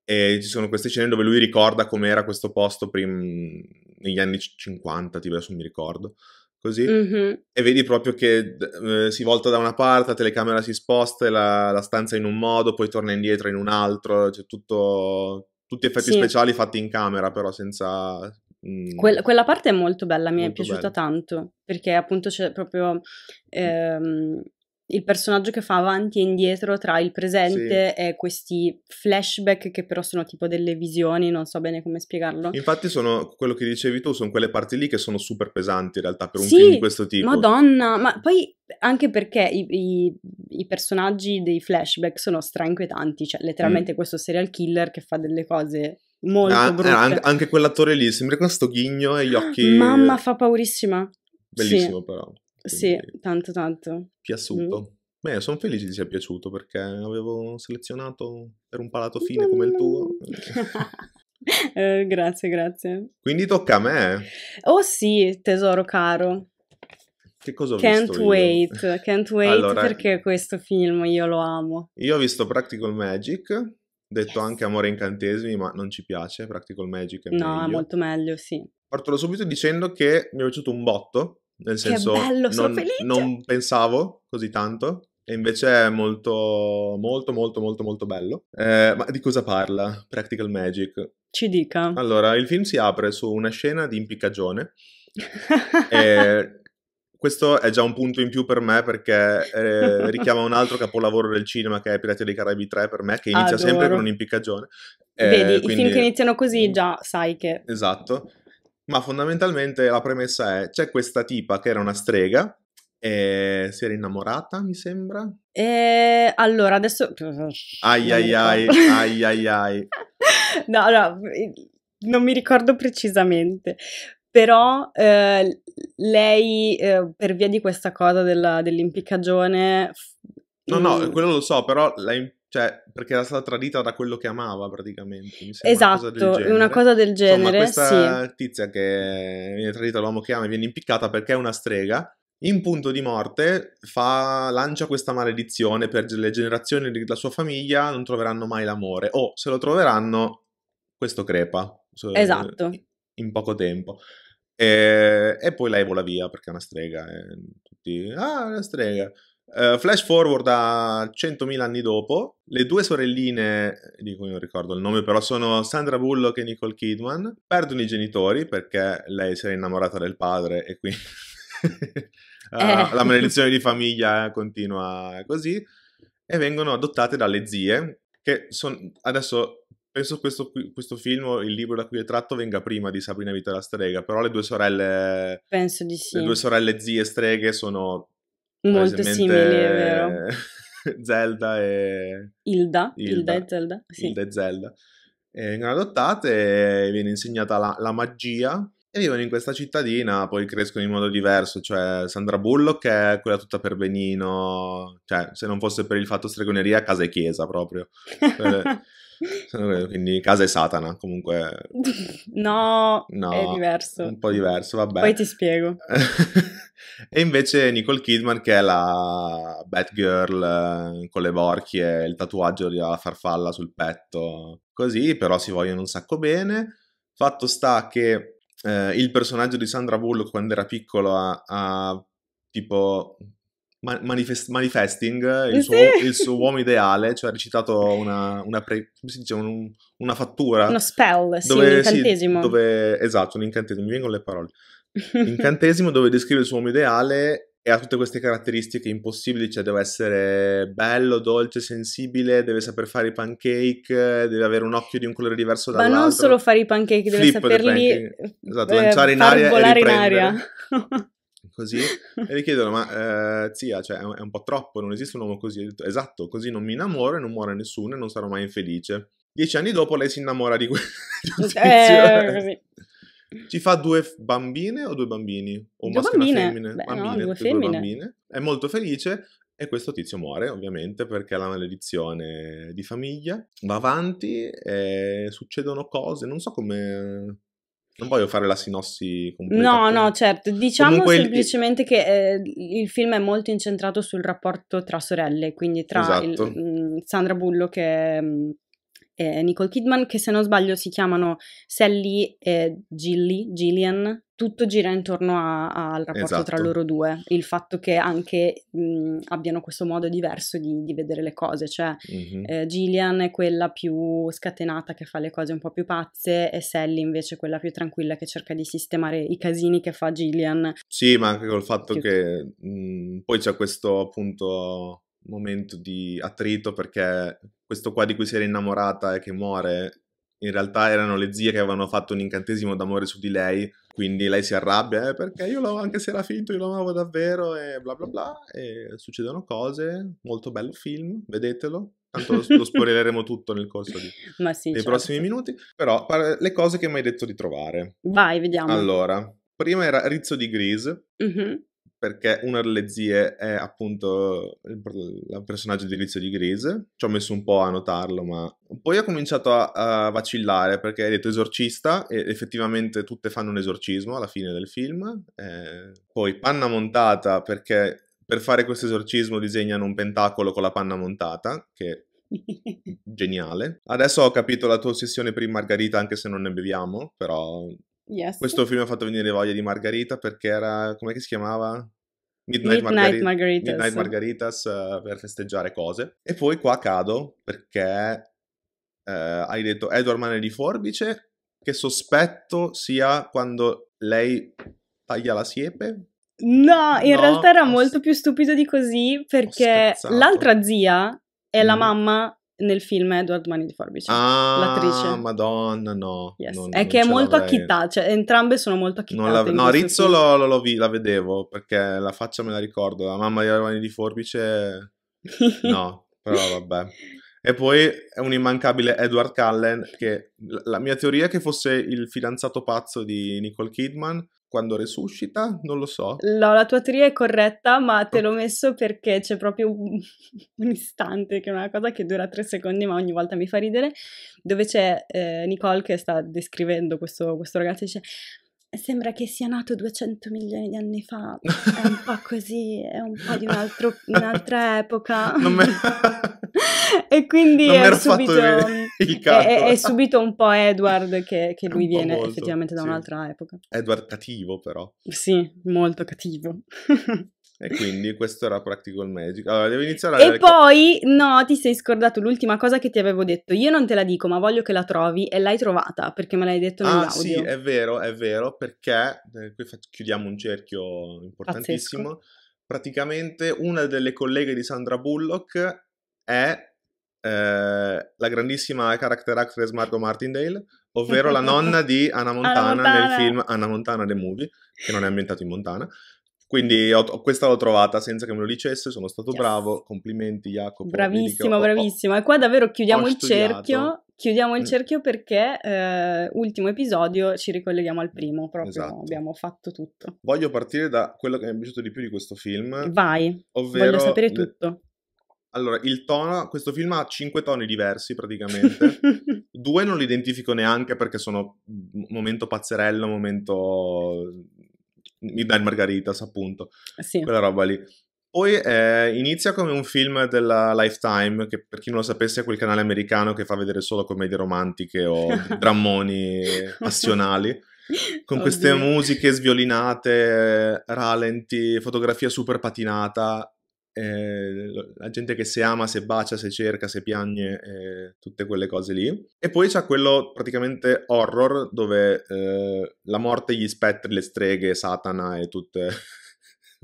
e ci sono queste scene dove lui ricorda com'era questo posto negli anni 50, tipo, adesso mi ricordo così. E vedi proprio che si volta da una parte, la telecamera si sposta e la stanza in un modo, poi torna indietro in un altro, cioè tutti effetti speciali fatti in camera, però senza... Quella parte è molto bella, mi è piaciuta tanto, perché appunto c'è proprio il personaggio che fa avanti e indietro tra il presente e questi flashback che però sono tipo delle visioni, non so bene come spiegarlo. Infatti sono, quello che dicevi tu, sono quelle parti lì che sono super pesanti in realtà per un film di questo tipo. Madonna, ma poi anche perché i personaggi dei flashback sono strainquietanti, cioè letteralmente questo serial killer che fa delle cose... molto brutte. Anche quell'attore lì, sembra con sto ghigno e gli occhi... Mamma, fa paurissima. Bellissimo però. Quindi... sì, tanto. Piaciuto. Beh, sono felice di sia piaciuto, perché avevo selezionato per un palato fine come il tuo. Grazie. Quindi tocca a me. Oh sì, tesoro caro. Che cosa ho visto io? Can't wait, allora, perché questo film io lo amo. Io ho visto Practical Magic... detto anche Amore e Incantesimi, ma non ci piace. Practical Magic è meglio. No, è molto meglio, sì. Parto subito dicendo che mi è piaciuto un botto, nel senso che bello, sono felice. Non pensavo così tanto, e invece è molto, molto, molto, molto, molto bello. Ma di cosa parla Practical Magic? Ci dica. Allora, il film si apre su una scena di impiccagione. Questo è già un punto in più per me, perché richiama un altro capolavoro del cinema, che è Pirati dei Caraibi 3, per me, che inizia sempre con un'impiccagione. Vedi, quindi... i film che iniziano così già sai che... Esatto, ma fondamentalmente la premessa è, c'è questa tipa che era una strega, e si era innamorata, mi sembra? Allora, adesso... Ai. No, allora, non mi ricordo precisamente... Però lei, per via di questa cosa dell'impiccagione... No, quello lo so, però lei, cioè, perché era stata tradita da quello che amava praticamente. Mi sembra una cosa del genere. Insomma, questa tizia che viene tradita dall'uomo che ama e viene impiccata perché è una strega, in punto di morte lancia questa maledizione per le generazioni della sua famiglia, non troveranno mai l'amore. O, se lo troveranno, questo crepa. Esatto. In poco tempo. E poi lei vola via perché è una strega. Tutti, è una strega. Flash forward a 100.000 anni dopo, le due sorelline, di cui non ricordo il nome, però sono Sandra Bullock e Nicole Kidman, perdono i genitori perché lei si era innamorata del padre e quindi la maledizione di famiglia continua così, e vengono adottate dalle zie, che sono adesso... Penso questo film, il libro da cui è tratto, venga prima di Sabrina Vita la strega, però le due sorelle... Penso di sì. Le due sorelle zie streghe sono... molto simili, è vero. Zelda e... Hilda e Zelda. Sì. Hilda e Zelda. E vengono adottate e viene insegnata la magia. e vivono in questa cittadina, poi crescono in modo diverso, cioè Sandra Bullock è quella tutta per benino, cioè se non fosse per il fatto stregoneria, casa e chiesa proprio, quindi casa e Satana comunque. No, è diverso. Un po' diverso, vabbè. Poi ti spiego. E invece Nicole Kidman, che è la Batgirl con le borchie, il tatuaggio della farfalla sul petto, così, però si vogliono un sacco bene. Fatto sta che il personaggio di Sandra Bullock quando era piccolo ha tipo... manifesting il suo uomo ideale, cioè ha recitato una fattura, uno spell, un incantesimo, mi vengono le parole, incantesimo dove descrive il suo uomo ideale e ha tutte queste caratteristiche impossibili, cioè deve essere bello, dolce, sensibile, deve saper fare i pancake, deve avere un occhio di un colore diverso dall'altro, ma non solo fare i pancake, deve saperli lanciare in aria e riprendere così, e gli chiedono, ma zia, cioè è un po' troppo, non esiste un uomo così. Detto, esatto, così non mi innamoro e non muore nessuno e non sarò mai infelice. 10 anni dopo lei si innamora di un tizio. Così. Ci fa 2 bambine o 2 bambini? O un maschio e una femmina? Due femmine. È molto felice e questo tizio muore, ovviamente, perché la maledizione di famiglia va avanti e succedono cose, non so come... Non voglio fare la sinossi completa. No, certo. Diciamo comunque semplicemente che il film è molto incentrato sul rapporto tra sorelle, quindi tra Sandra Bullock e Nicole Kidman, che se non sbaglio si chiamano Sally e Gillian. Tutto gira intorno al rapporto tra loro due, il fatto che anche abbiano questo modo diverso di vedere le cose, cioè Gillian è quella più scatenata che fa le cose un po' più pazze e Sally invece è quella più tranquilla che cerca di sistemare i casini che fa Gillian. Sì, ma anche col fatto che poi c'è questo appunto momento di attrito, perché questo qua di cui si era innamorata e che muore in realtà erano le zie che avevano fatto un incantesimo d'amore su di lei, quindi lei si arrabbia perché io l'ho, anche se era finto, io lo amavo davvero e bla bla bla, e succedono cose. Molto bello film, vedetelo, tanto lo spoilereremo tutto nel corso dei prossimi minuti, però le cose che mi hai detto di trovare. Vai, vediamo. Allora, prima era Rizzo di Grease, perché una delle zie è appunto il personaggio di Rizzo di Grease. Ci ho messo un po' a notarlo, ma poi ho cominciato a vacillare perché hai detto esorcista e effettivamente tutte fanno un esorcismo alla fine del film. Poi panna montata, perché per fare questo esorcismo disegnano un pentacolo con la panna montata, che geniale. Adesso ho capito la tua ossessione per i margarita, anche se non ne beviamo, però... Yes. Questo film ha fatto venire voglia di margarita perché era, com'è che si chiamava? Midnight Margaritas per festeggiare cose. E poi qua cado perché hai detto Edward Mani di Forbice, che sospetto sia quando lei taglia la siepe. No, in realtà era molto più stupido di così, perché l'altra zia è la mamma nel film Edward Mani di Forbice, l'attrice. Ah, madonna, no. Yes. È che è molto acchittata, cioè entrambe sono molto acchettate. Rizzo la vedevo, perché la faccia me la ricordo, la mamma di Edward Mani di Forbice no, però vabbè. E poi è un immancabile Edward Cullen, che la mia teoria è che fosse il fidanzato pazzo di Nicole Kidman, quando resuscita, non lo so. No, la tua teoria è corretta, ma te l'ho messo perché c'è proprio un istante, che è una cosa che dura 3 secondi, ma ogni volta mi fa ridere, dove c'è Nicole che sta descrivendo questo ragazzo e dice sembra che sia nato 200 milioni di anni fa, è un po' così, è un po' di un'altra epoca. E quindi è subito un po' Edward che lui viene effettivamente da un'altra epoca. Edward cattivo, però. Sì, molto cattivo. E quindi questo era Practical Magic. Allora, devo iniziare a... E poi, ti sei scordato l'ultima cosa che ti avevo detto. Io non te la dico, ma voglio che la trovi, e l'hai trovata, perché me l'hai detto nell'audio. Ah sì, è vero, perché qui chiudiamo un cerchio importantissimo. Pazzesco. Praticamente una delle colleghe di Sandra Bullock è la grandissima character actress Margot Martindale, ovvero la nonna di Hannah Montana nel film Hannah Montana The Movie, che non è ambientato in Montana. Quindi questa l'ho trovata senza che me lo dicesse, sono stato bravo, complimenti Jacopo. Bravissimo, bravissimo. E qua davvero chiudiamo il cerchio Chiudiamo il cerchio perché ultimo episodio, ci ricolleghiamo al primo, proprio esatto. Abbiamo fatto tutto. Voglio partire da quello che mi è piaciuto di più di questo film. Vai, ovvero voglio sapere tutto. Allora, il tono, questo film ha 5 toni diversi praticamente, 2 non li identifico neanche perché sono momento pazzerello, momento mi dai Margaritas appunto, sì. Quella roba lì. Poi inizia come un film della Lifetime, che per chi non lo sapesse è quel canale americano che fa vedere solo commedie romantiche o drammoni passionali, con queste musiche sviolinate, ralenti, fotografia super patinata, la gente che si ama, se bacia, se cerca, se piagne, tutte quelle cose lì. E poi c'è quello praticamente horror, dove la morte, gli spettri, le streghe, Satana e tutte...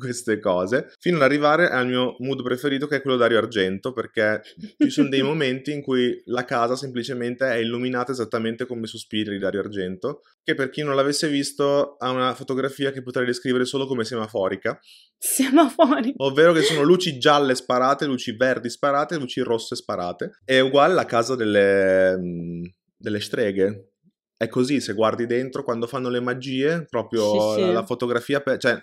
queste cose, fino ad arrivare al mio mood preferito che è quello Dario Argento, perché ci sono dei momenti in cui la casa semplicemente è illuminata esattamente come Sospiri di Dario Argento, che per chi non l'avesse visto ha una fotografia che potrei descrivere solo come semaforica. Semaforica. Ovvero che sono luci gialle sparate, luci verdi sparate, luci rosse sparate. È uguale alla casa delle streghe. È così, se guardi dentro, quando fanno le magie, proprio sì. La fotografia... cioè,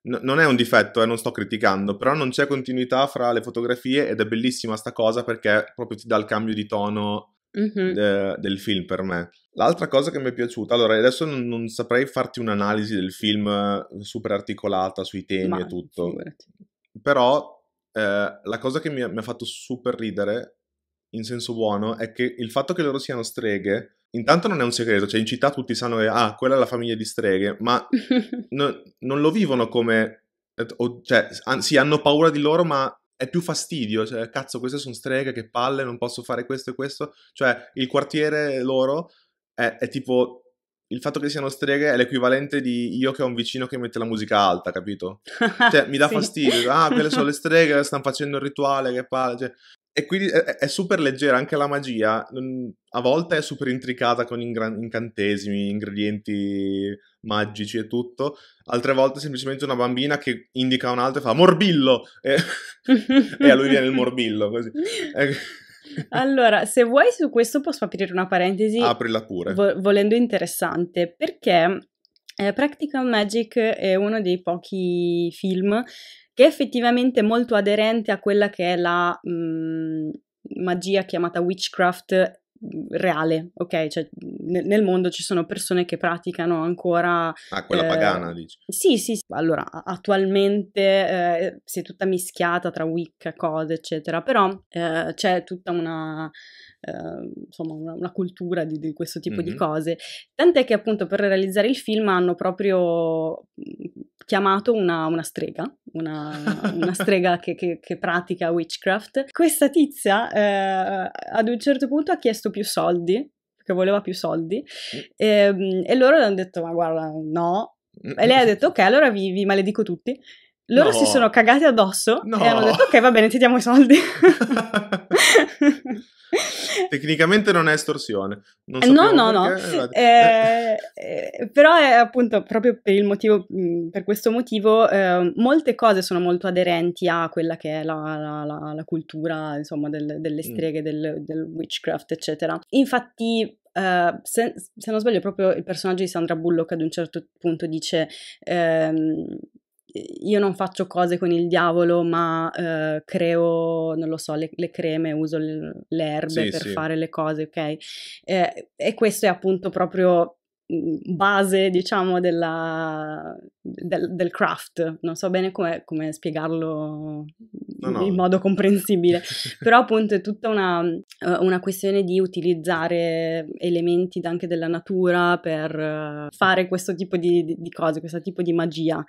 non è un difetto, non sto criticando, però non c'è continuità fra le fotografie ed è bellissima sta cosa perché proprio ti dà il cambio di tono del film per me. L'altra cosa che mi è piaciuta, allora adesso non saprei farti un'analisi del film super articolata sui temi e tutto, però la cosa che mi ha fatto super ridere, in senso buono, è che il fatto che loro siano streghe, intanto non è un segreto, cioè in città tutti sanno che quella è la famiglia di streghe, ma non lo vivono come... cioè, sì, hanno paura di loro, ma è più fastidio, cioè cazzo queste sono streghe, che palle, non posso fare questo e questo, cioè il quartiere loro è tipo... Il fatto che siano streghe è l'equivalente di io che ho un vicino che mette la musica alta, capito? Cioè mi dà sì. fastidio, quelle sono le streghe, stanno facendo il rituale, che palle... Cioè, e quindi è super leggera, anche la magia a volte è super intricata con incantesimi, ingredienti magici e tutto, altre volte semplicemente una bambina che indica un altro e fa morbillo e a lui viene il morbillo così. Allora, se vuoi su questo posso aprire una parentesi. Aprila pure. Volendo interessante, perché Practical Magic è uno dei pochi film che è effettivamente molto aderente a quella che è la magia chiamata witchcraft reale, ok? Cioè nel mondo ci sono persone che praticano ancora... quella pagana, dici? Sì. Allora, attualmente si è tutta mischiata tra Wicca, cose, eccetera, però c'è tutta una... insomma una cultura di questo tipo di cose, tant'è che appunto per realizzare il film hanno proprio chiamato una strega una strega che pratica witchcraft. Questa tizia ad un certo punto ha chiesto più soldi perché voleva più soldi e loro hanno detto ma guarda no, e lei ha detto ok allora vi maledico tutti. Loro si sono cagati addosso e hanno detto ok va bene ti diamo i soldi. Tecnicamente non è estorsione, non no perché, però è appunto proprio per il motivo, per questo motivo molte cose sono molto aderenti a quella che è la cultura insomma delle streghe, del witchcraft eccetera. Infatti se non sbaglio proprio il personaggio di Sandra Bullock ad un certo punto dice io non faccio cose con il diavolo ma creo, non lo so, le creme, uso le erbe per fare le cose, ok? E questo è appunto proprio base, diciamo, del craft. Non so bene come spiegarlo in modo comprensibile, però appunto è tutta una questione di utilizzare elementi anche della natura per fare questo tipo di cose, questo tipo di magia.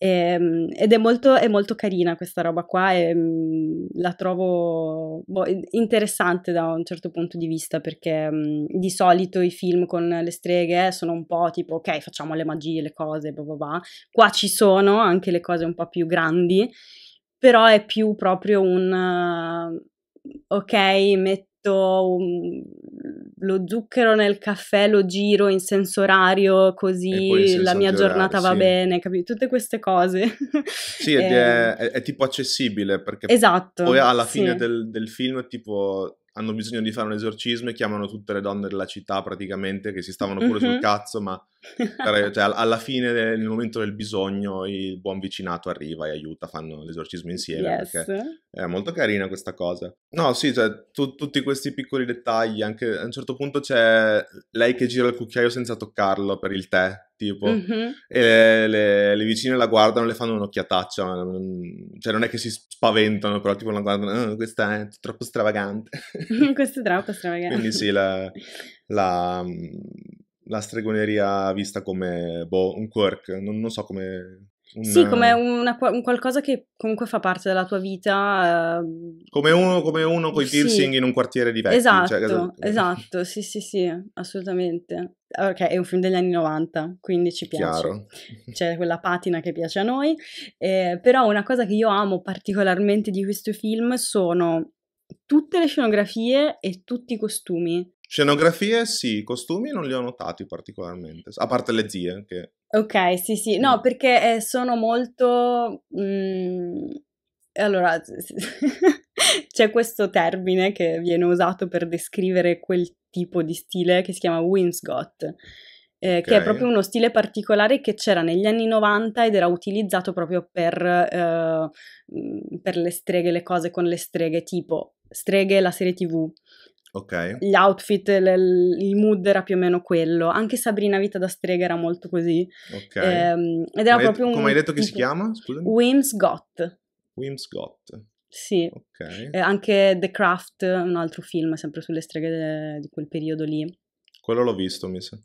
Ed è molto carina questa roba qua e la trovo interessante da un certo punto di vista, perché di solito i film con le streghe sono un po' tipo ok facciamo le magie, le cose qua ci sono anche le cose un po' più grandi, però è più proprio un ok metto lo zucchero nel caffè, lo giro in senso orario così la mia giornata va bene, capito? Tutte queste cose. Sì, ed è tipo accessibile perché poi alla fine del film tipo hanno bisogno di fare un esorcismo e chiamano tutte le donne della città praticamente, che si stavano pure sul cazzo, ma cioè, alla fine, nel momento del bisogno, il buon vicinato arriva e aiuta, fanno l'esorcismo insieme, perché è molto carina questa cosa. No, sì, cioè, tutti questi piccoli dettagli, anche a un certo punto c'è lei che gira il cucchiaio senza toccarlo per il tè, tipo, e le vicine la guardano, le fanno un'occhiataccia, cioè non è che si spaventano, però tipo la guardano, questa è troppo stravagante. Questo è troppo stravagante. Quindi sì, la stregoneria vista come, boh, un quirk, non so come... Sì, come un qualcosa che comunque fa parte della tua vita. Come uno coi piercing in un quartiere di vecchi. Esatto, sì, assolutamente. Perché è un film degli anni 90, quindi ci piace. Chiaro. C'è quella patina che piace a noi. Però una cosa che io amo particolarmente di questo film sono tutte le scenografie e tutti i costumi. Scenografie sì, costumi non li ho notati particolarmente, a parte le zie che... Ok, sì, no, perché sono molto... Allora, c'è questo termine che viene usato per descrivere quel tipo di stile che si chiama Wynscott, che è proprio uno stile particolare che c'era negli anni 90 ed era utilizzato proprio per le streghe, le cose con le streghe, tipo Streghe, la serie TV. Okay. Gli outfit, il mood era più o meno quello. Anche Sabrina Vita da strega era molto così. Ed era proprio un... Come hai detto che si chiama? Scusami. Wynscott. Sì. Okay. Anche The Craft, un altro film sempre sulle streghe di quel periodo lì. Quello l'ho visto, mi sa.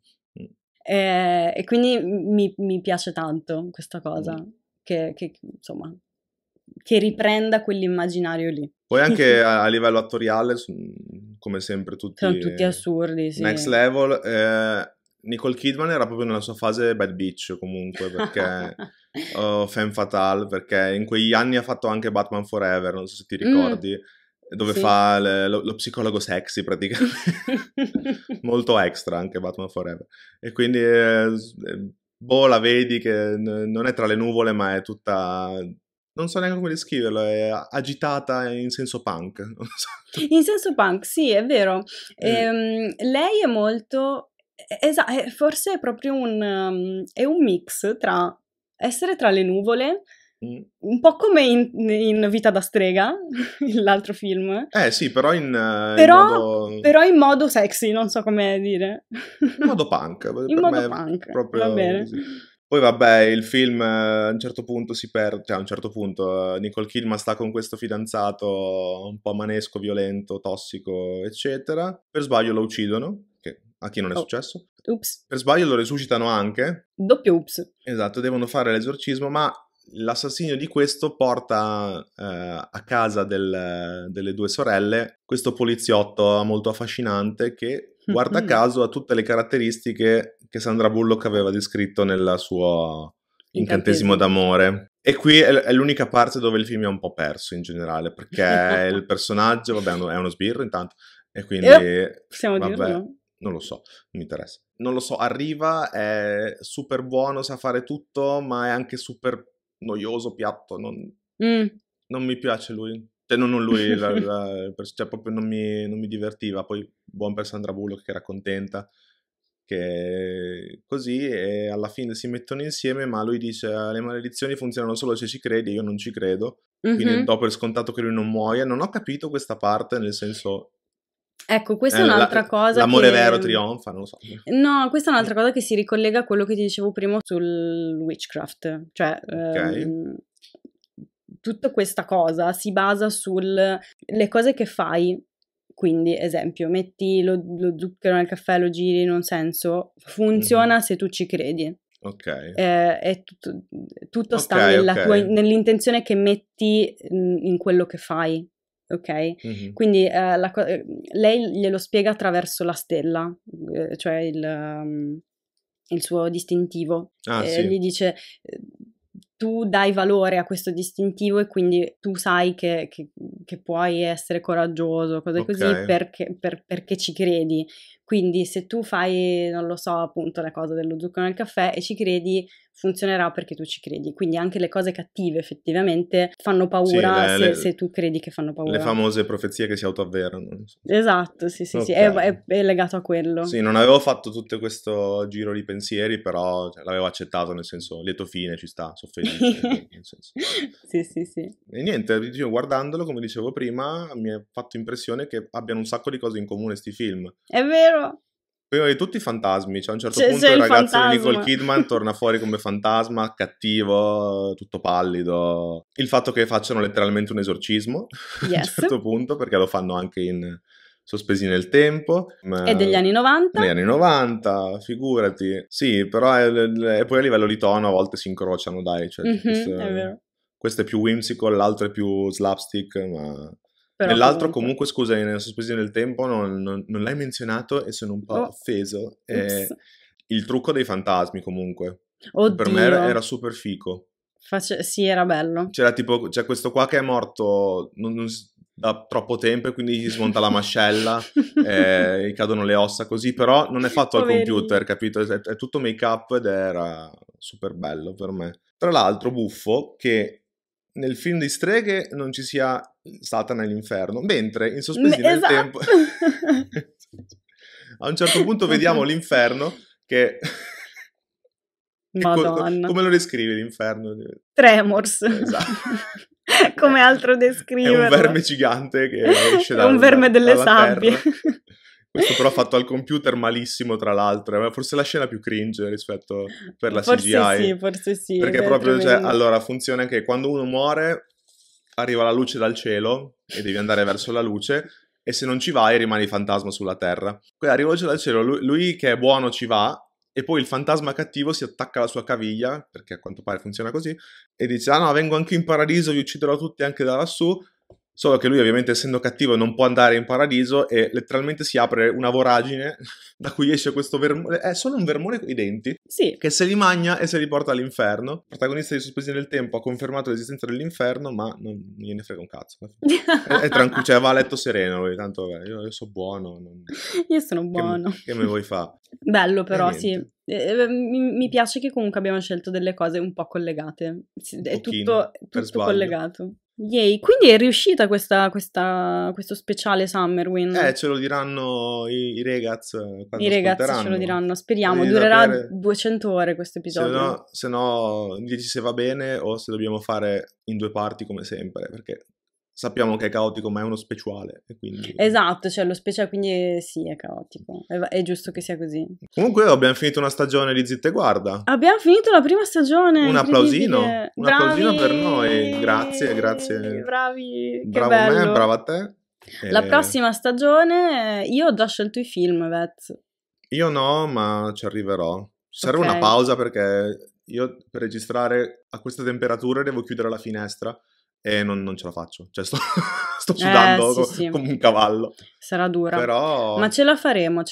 E quindi mi piace tanto questa cosa, che insomma... che riprenda quell'immaginario lì. Poi anche a livello attoriale, come sempre, sono tutti assurdi, sì. Next level. Nicole Kidman era proprio nella sua fase bad bitch, comunque, perché femme fatale, perché in quegli anni ha fatto anche Batman Forever, non so se ti ricordi, dove fa lo psicologo sexy praticamente. Molto extra anche Batman Forever. E quindi la vedi che non è tra le nuvole, ma è tutta... Non so neanche come descriverlo, è agitata in senso punk. In senso punk, sì, è vero. Lei è molto... forse è proprio un mix tra essere tra le nuvole, un po' come in Vita da strega, l'altro film. Sì, però in modo sexy, non so come dire. In modo punk. Proprio, va bene. Sì. Poi vabbè, il film a un certo punto si perde, cioè a un certo punto Nicole Kidman sta con questo fidanzato un po' manesco, violento, tossico, eccetera. Per sbaglio lo uccidono, che a chi non è successo. Ups. Per sbaglio lo resuscitano anche. Doppio ups. Esatto, devono fare l'esorcismo, ma l'assassino di questo porta a casa delle due sorelle questo poliziotto molto affascinante che... Guarda caso ha tutte le caratteristiche che Sandra Bullock aveva descritto nel suo incantesimo d'amore. E qui è l'unica parte dove il film è un po' perso in generale, perché il personaggio, vabbè, è uno sbirro intanto, e quindi, possiamo dirlo? Non lo so, mi interessa. Non lo so, arriva, è super buono, sa fare tutto, ma è anche super noioso, piatto, non mi piace lui. Cioè, non lui, cioè proprio non mi divertiva. Poi buon per Sandra Bullock che era contenta, che così, e alla fine si mettono insieme, ma lui dice le maledizioni funzionano solo se ci credi, io non ci credo, quindi do per scontato che lui non muoia. Non ho capito questa parte, nel senso... Ecco, questa è un'altra cosa. L'amore vero trionfa, non lo so. No, questa è un'altra cosa che si ricollega a quello che ti dicevo prima sul witchcraft, cioè... Tutta questa cosa si basa sulle cose che fai, quindi esempio, metti lo zucchero nel caffè, lo giri in un senso, funziona se tu ci credi. Ok. È tutto sta nell'intenzione che metti in quello che fai, ok? Quindi lei glielo spiega attraverso la stella, cioè il suo distintivo. Gli dice... tu dai valore a questo distintivo e quindi tu sai che puoi essere coraggioso, cose così, perché ci credi. Quindi se tu fai, non lo so, appunto la cosa dello zucchero nel caffè e ci credi, funzionerà perché tu ci credi. Quindi anche le cose cattive effettivamente fanno paura, sì, se tu credi che fanno paura. Le famose profezie che si autoavverano. Esatto, sì, okay. Sì, è legato a quello. Sì, non avevo fatto tutto questo giro di pensieri, però l'avevo accettato, nel senso, lieto fine, ci sta, sono felice. Nel senso. Sì. E niente, guardandolo, come dicevo prima, mi ha fatto impressione che abbiano un sacco di cose in comune sti film. È vero. Prima di tutti i fantasmi, cioè a un certo punto il ragazzo fantasma di Nicole Kidman torna fuori come fantasma, cattivo, tutto pallido. Il fatto che facciano letteralmente un esorcismo, yes, a un certo punto, perché lo fanno anche in Sospesi nel tempo. È degli anni 90. Negli anni 90, figurati. Sì, però è poi a livello di tono a volte si incrociano, dai. Cioè, è vero. Questo è più whimsical, l'altro è più slapstick, ma... Nell'altro comunque, scusa, nella Sospensione del tempo non l'hai menzionato e sono un po' offeso. Il trucco dei fantasmi comunque. Oddio. Per me era super fico. Sì, era bello. C'era tipo, c'è questo qua che è morto da troppo tempo e quindi gli smonta la mascella e gli cadono le ossa così, però non è fatto al computer, capito? È tutto make up ed era super bello per me. Tra l'altro buffo che... nel film di streghe non ci sia Satana e l'inferno, mentre in Sospesi nel tempo a un certo punto vediamo l'inferno che... Madonna. Come lo descrivi l'inferno? Tremors. Esatto. Come altro descriverlo? È un verme gigante che esce da un verme delle sabbie. Questo però fatto al computer malissimo, tra l'altro, forse la scena più cringe rispetto per la CGI. Forse sì. Perché proprio, cioè, allora, funziona che quando uno muore arriva la luce dal cielo e devi andare verso la luce e se non ci vai rimani fantasma sulla terra. Poi arriva la luce dal cielo, lui che è buono ci va e poi il fantasma cattivo si attacca alla sua caviglia, perché a quanto pare funziona così, e dice ah no, vengo anche in paradiso, vi ucciderò tutti anche da lassù. Solo che lui ovviamente essendo cattivo non può andare in paradiso e letteralmente si apre una voragine da cui esce questo vermone, è solo un vermone con i denti, sì, che se li mangia e se li porta all'inferno. Il protagonista di Sospesi nel tempo ha confermato l'esistenza dell'inferno ma non gliene frega un cazzo. È tranquillo, cioè va a letto sereno lui, tanto io sono buono. Io sono buono. Che me vuoi fa? Bello però, sì. Mi piace che comunque abbiamo scelto delle cose un po' collegate, è tutto collegato. Yay, quindi è riuscita questo speciale Summerween. Ce lo diranno i ragazzi quando ascolteranno. Ce lo diranno, speriamo, durerà 200 ore questo episodio. Se no, dici se va bene o se dobbiamo fare in due parti come sempre, perché sappiamo che è caotico ma è uno speciale e quindi... Esatto, cioè lo speciale quindi sì è caotico, è giusto che sia così. Comunque abbiamo finito una stagione di Zitto e Guarda. Abbiamo finito la prima stagione. Un applausino per noi, grazie. Bravi, bravo che bello. A me, brava a te. La prossima stagione io ho già scelto i film, Vez. Io no, ma ci arriverò. Serve una pausa perché io per registrare a queste temperature devo chiudere la finestra. E non ce la faccio, cioè sto sudando come un cavallo. Sarà dura, però... ma ce la faremo.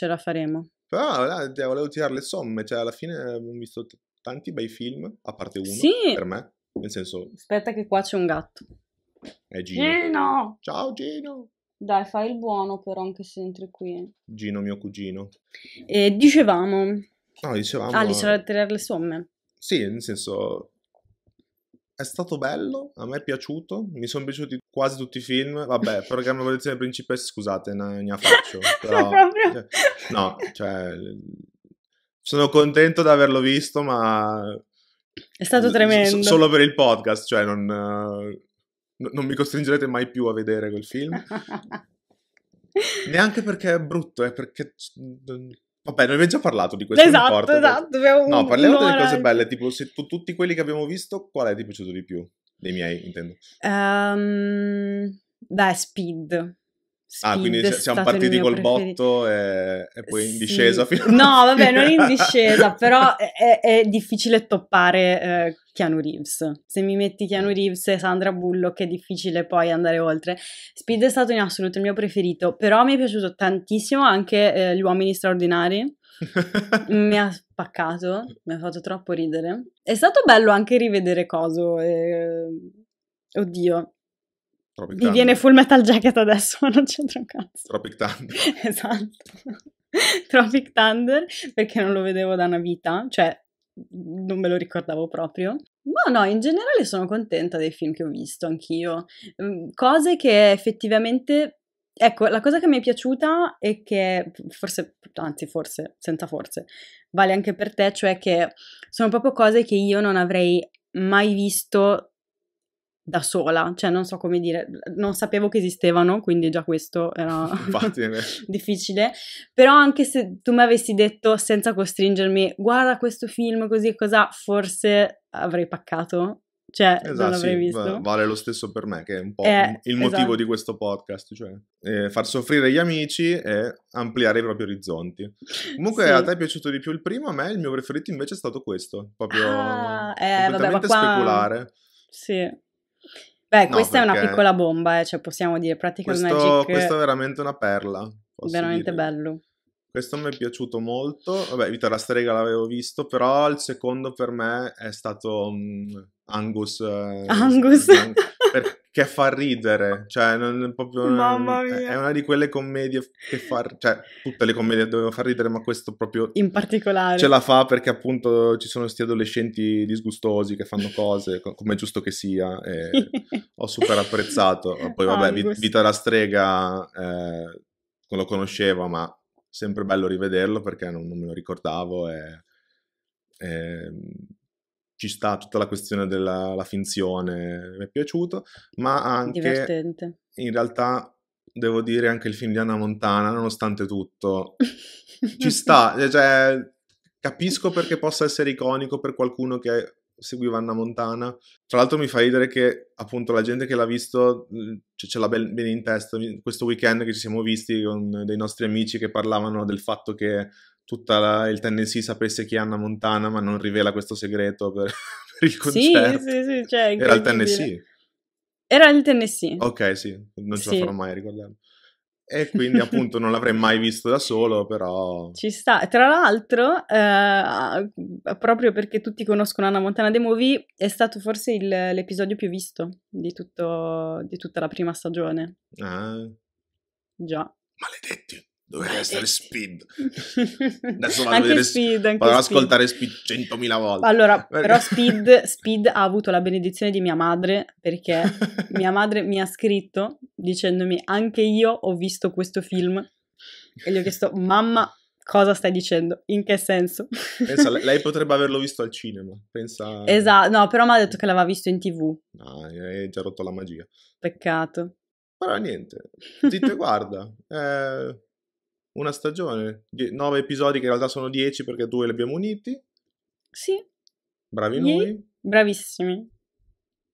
Però volevo tirare le somme, cioè alla fine abbiamo visto tanti bei film, a parte uno, per me, nel senso... Aspetta che qua c'è un gatto. È Gino! Ciao Gino! Dai, fai il buono però anche se entri qui. Gino, mio cugino. E dicevamo... Ah, lì c'era da tirare le somme. Sì, nel senso... È stato bello, a me è piaciuto, mi sono piaciuti quasi tutti i film, vabbè, programma Evoluzione Principessa, scusate, ne faccio, però... proprio... No, cioè, sono contento di averlo visto, ma... È stato tremendo. Solo per il podcast, cioè, non mi costringerete mai più a vedere quel film. Neanche perché è brutto, è perché... Vabbè, noi abbiamo già parlato di questo. Esatto. No, parliamo delle cose belle, tipo se tutti quelli che abbiamo visto, qual è ti è piaciuto di più? Dei miei, intendo. Beh, Speed. Quindi siamo partiti col botto e poi in discesa fino a... No, vabbè, non in discesa, però è difficile toppare Keanu Reeves. Se mi metti Keanu Reeves e Sandra Bullock è difficile poi andare oltre. Speed è stato in assoluto il mio preferito, però mi è piaciuto tantissimo anche Gli Uomini Straordinari. Mi ha spaccato, mi ha fatto troppo ridere. È stato bello anche rivedere Coso. Oddio. Mi viene Full Metal Jacket adesso, non c'entra un cazzo. Tropic Thunder. Esatto. Tropic Thunder, perché non lo vedevo da una vita, cioè non me lo ricordavo proprio. Ma no, in generale sono contenta dei film che ho visto anch'io. Cose che effettivamente... Ecco, la cosa che mi è piaciuta e che forse, anzi forse, senza forse, vale anche per te, cioè che sono proprio cose che io non avrei mai visto da sola, cioè non so come dire, non sapevo che esistevano, quindi già questo era difficile, però anche se tu mi avessi detto senza costringermi, guarda questo film così e cos'ha, forse avrei paccato. Cioè, esatto, non l'avrei visto. Vale lo stesso per me, che è un po' il motivo di questo podcast, cioè far soffrire gli amici e ampliare i propri orizzonti. Comunque sì. A te è piaciuto di più il primo, a me il mio preferito invece è stato questo, proprio completamente speculare. Sì. Beh, no, questa è una piccola bomba, cioè possiamo dire Practical Magic. Questo è veramente una perla. Veramente bello. Questo mi è piaciuto molto. Vabbè, Vita la strega l'avevo visto, però il secondo per me è stato Angus. Perché fa ridere, cioè non, proprio, mamma mia. È una di quelle commedie che fa, cioè tutte le commedie dovevano far ridere, ma questo proprio in particolare ce la fa, perché appunto ci sono questi adolescenti disgustosi che fanno cose come è giusto che sia, e ho super apprezzato. Poi vabbè, Vita la strega lo conoscevo, ma sempre bello rivederlo perché non me lo ricordavo, e ci sta tutta la questione della finzione, mi è piaciuto, ma anche divertente. In realtà devo dire anche il film di Hannah Montana, nonostante tutto, ci sta, cioè, capisco perché possa essere iconico per qualcuno che seguiva Hannah Montana. Tra l'altro mi fa ridere che appunto la gente che l'ha visto ce l'ha bene in testa. Questo weekend che ci siamo visti con dei nostri amici che parlavano del fatto che tutta il Tennessee sapesse chi è Hannah Montana, ma non rivela questo segreto per il concerto. Sì, cioè, era il Tennessee. Era il Tennessee. Ok, sì, non ce la farò mai a ricordarlo. E quindi appunto non l'avrei mai visto da solo, però... Ci sta. Tra l'altro, proprio perché tutti conoscono Hannah Montana dei Movie, è stato forse l'episodio più visto di tutta la prima stagione. Ah. Già. Maledetti. Doveva essere Speed. Adesso vado a vedere Speed. Vado ad ascoltare Speed 100.000 volte. Allora, però Speed ha avuto la benedizione di mia madre, perché mia madre mi ha scritto dicendomi anche io ho visto questo film, e gli ho chiesto mamma cosa stai dicendo, in che senso? Pensa, lei potrebbe averlo visto al cinema. Pensa... Esatto, no, però mi ha detto che l'aveva visto in TV. No, hai già rotto la magia. Peccato. Però niente, Zitto e Guarda. Una stagione, 9 episodi che in realtà sono 10 perché 2 li abbiamo uniti. Sì. Bravi noi. Bravissimi.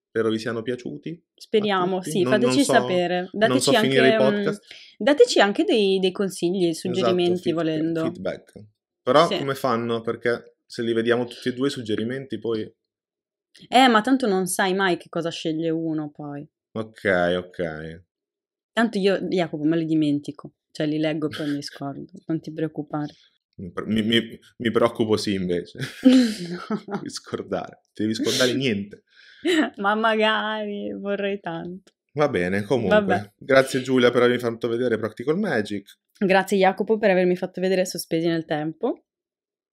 Spero vi siano piaciuti. Speriamo, sì, fateci sapere. Dateci anche i podcast. Dateci anche dei consigli, suggerimenti, volendo. Feedback. Però come fanno? Perché se li vediamo tutti e due i suggerimenti poi... ma tanto non sai mai che cosa sceglie uno poi. Ok. Tanto io, Jacopo, me li dimentico. Cioè li leggo e poi mi scordo, non ti preoccupare. Mi preoccupo sì invece, no. Devi scordare niente. Ma magari, vorrei tanto. Va bene, comunque, Grazie Giulia per avermi fatto vedere Practical Magic. Grazie Jacopo per avermi fatto vedere Sospesi nel tempo.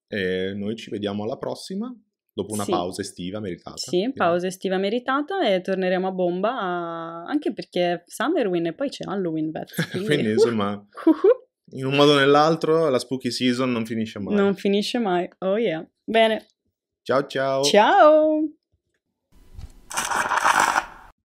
E noi ci vediamo alla prossima, dopo una pausa estiva meritata. Sì, pausa estiva meritata, e torneremo a bomba, anche perché Summerween e poi c'è Halloween. Quindi insomma, in un modo o nell'altro la spooky season non finisce mai. Non finisce mai, oh yeah. Bene. Ciao.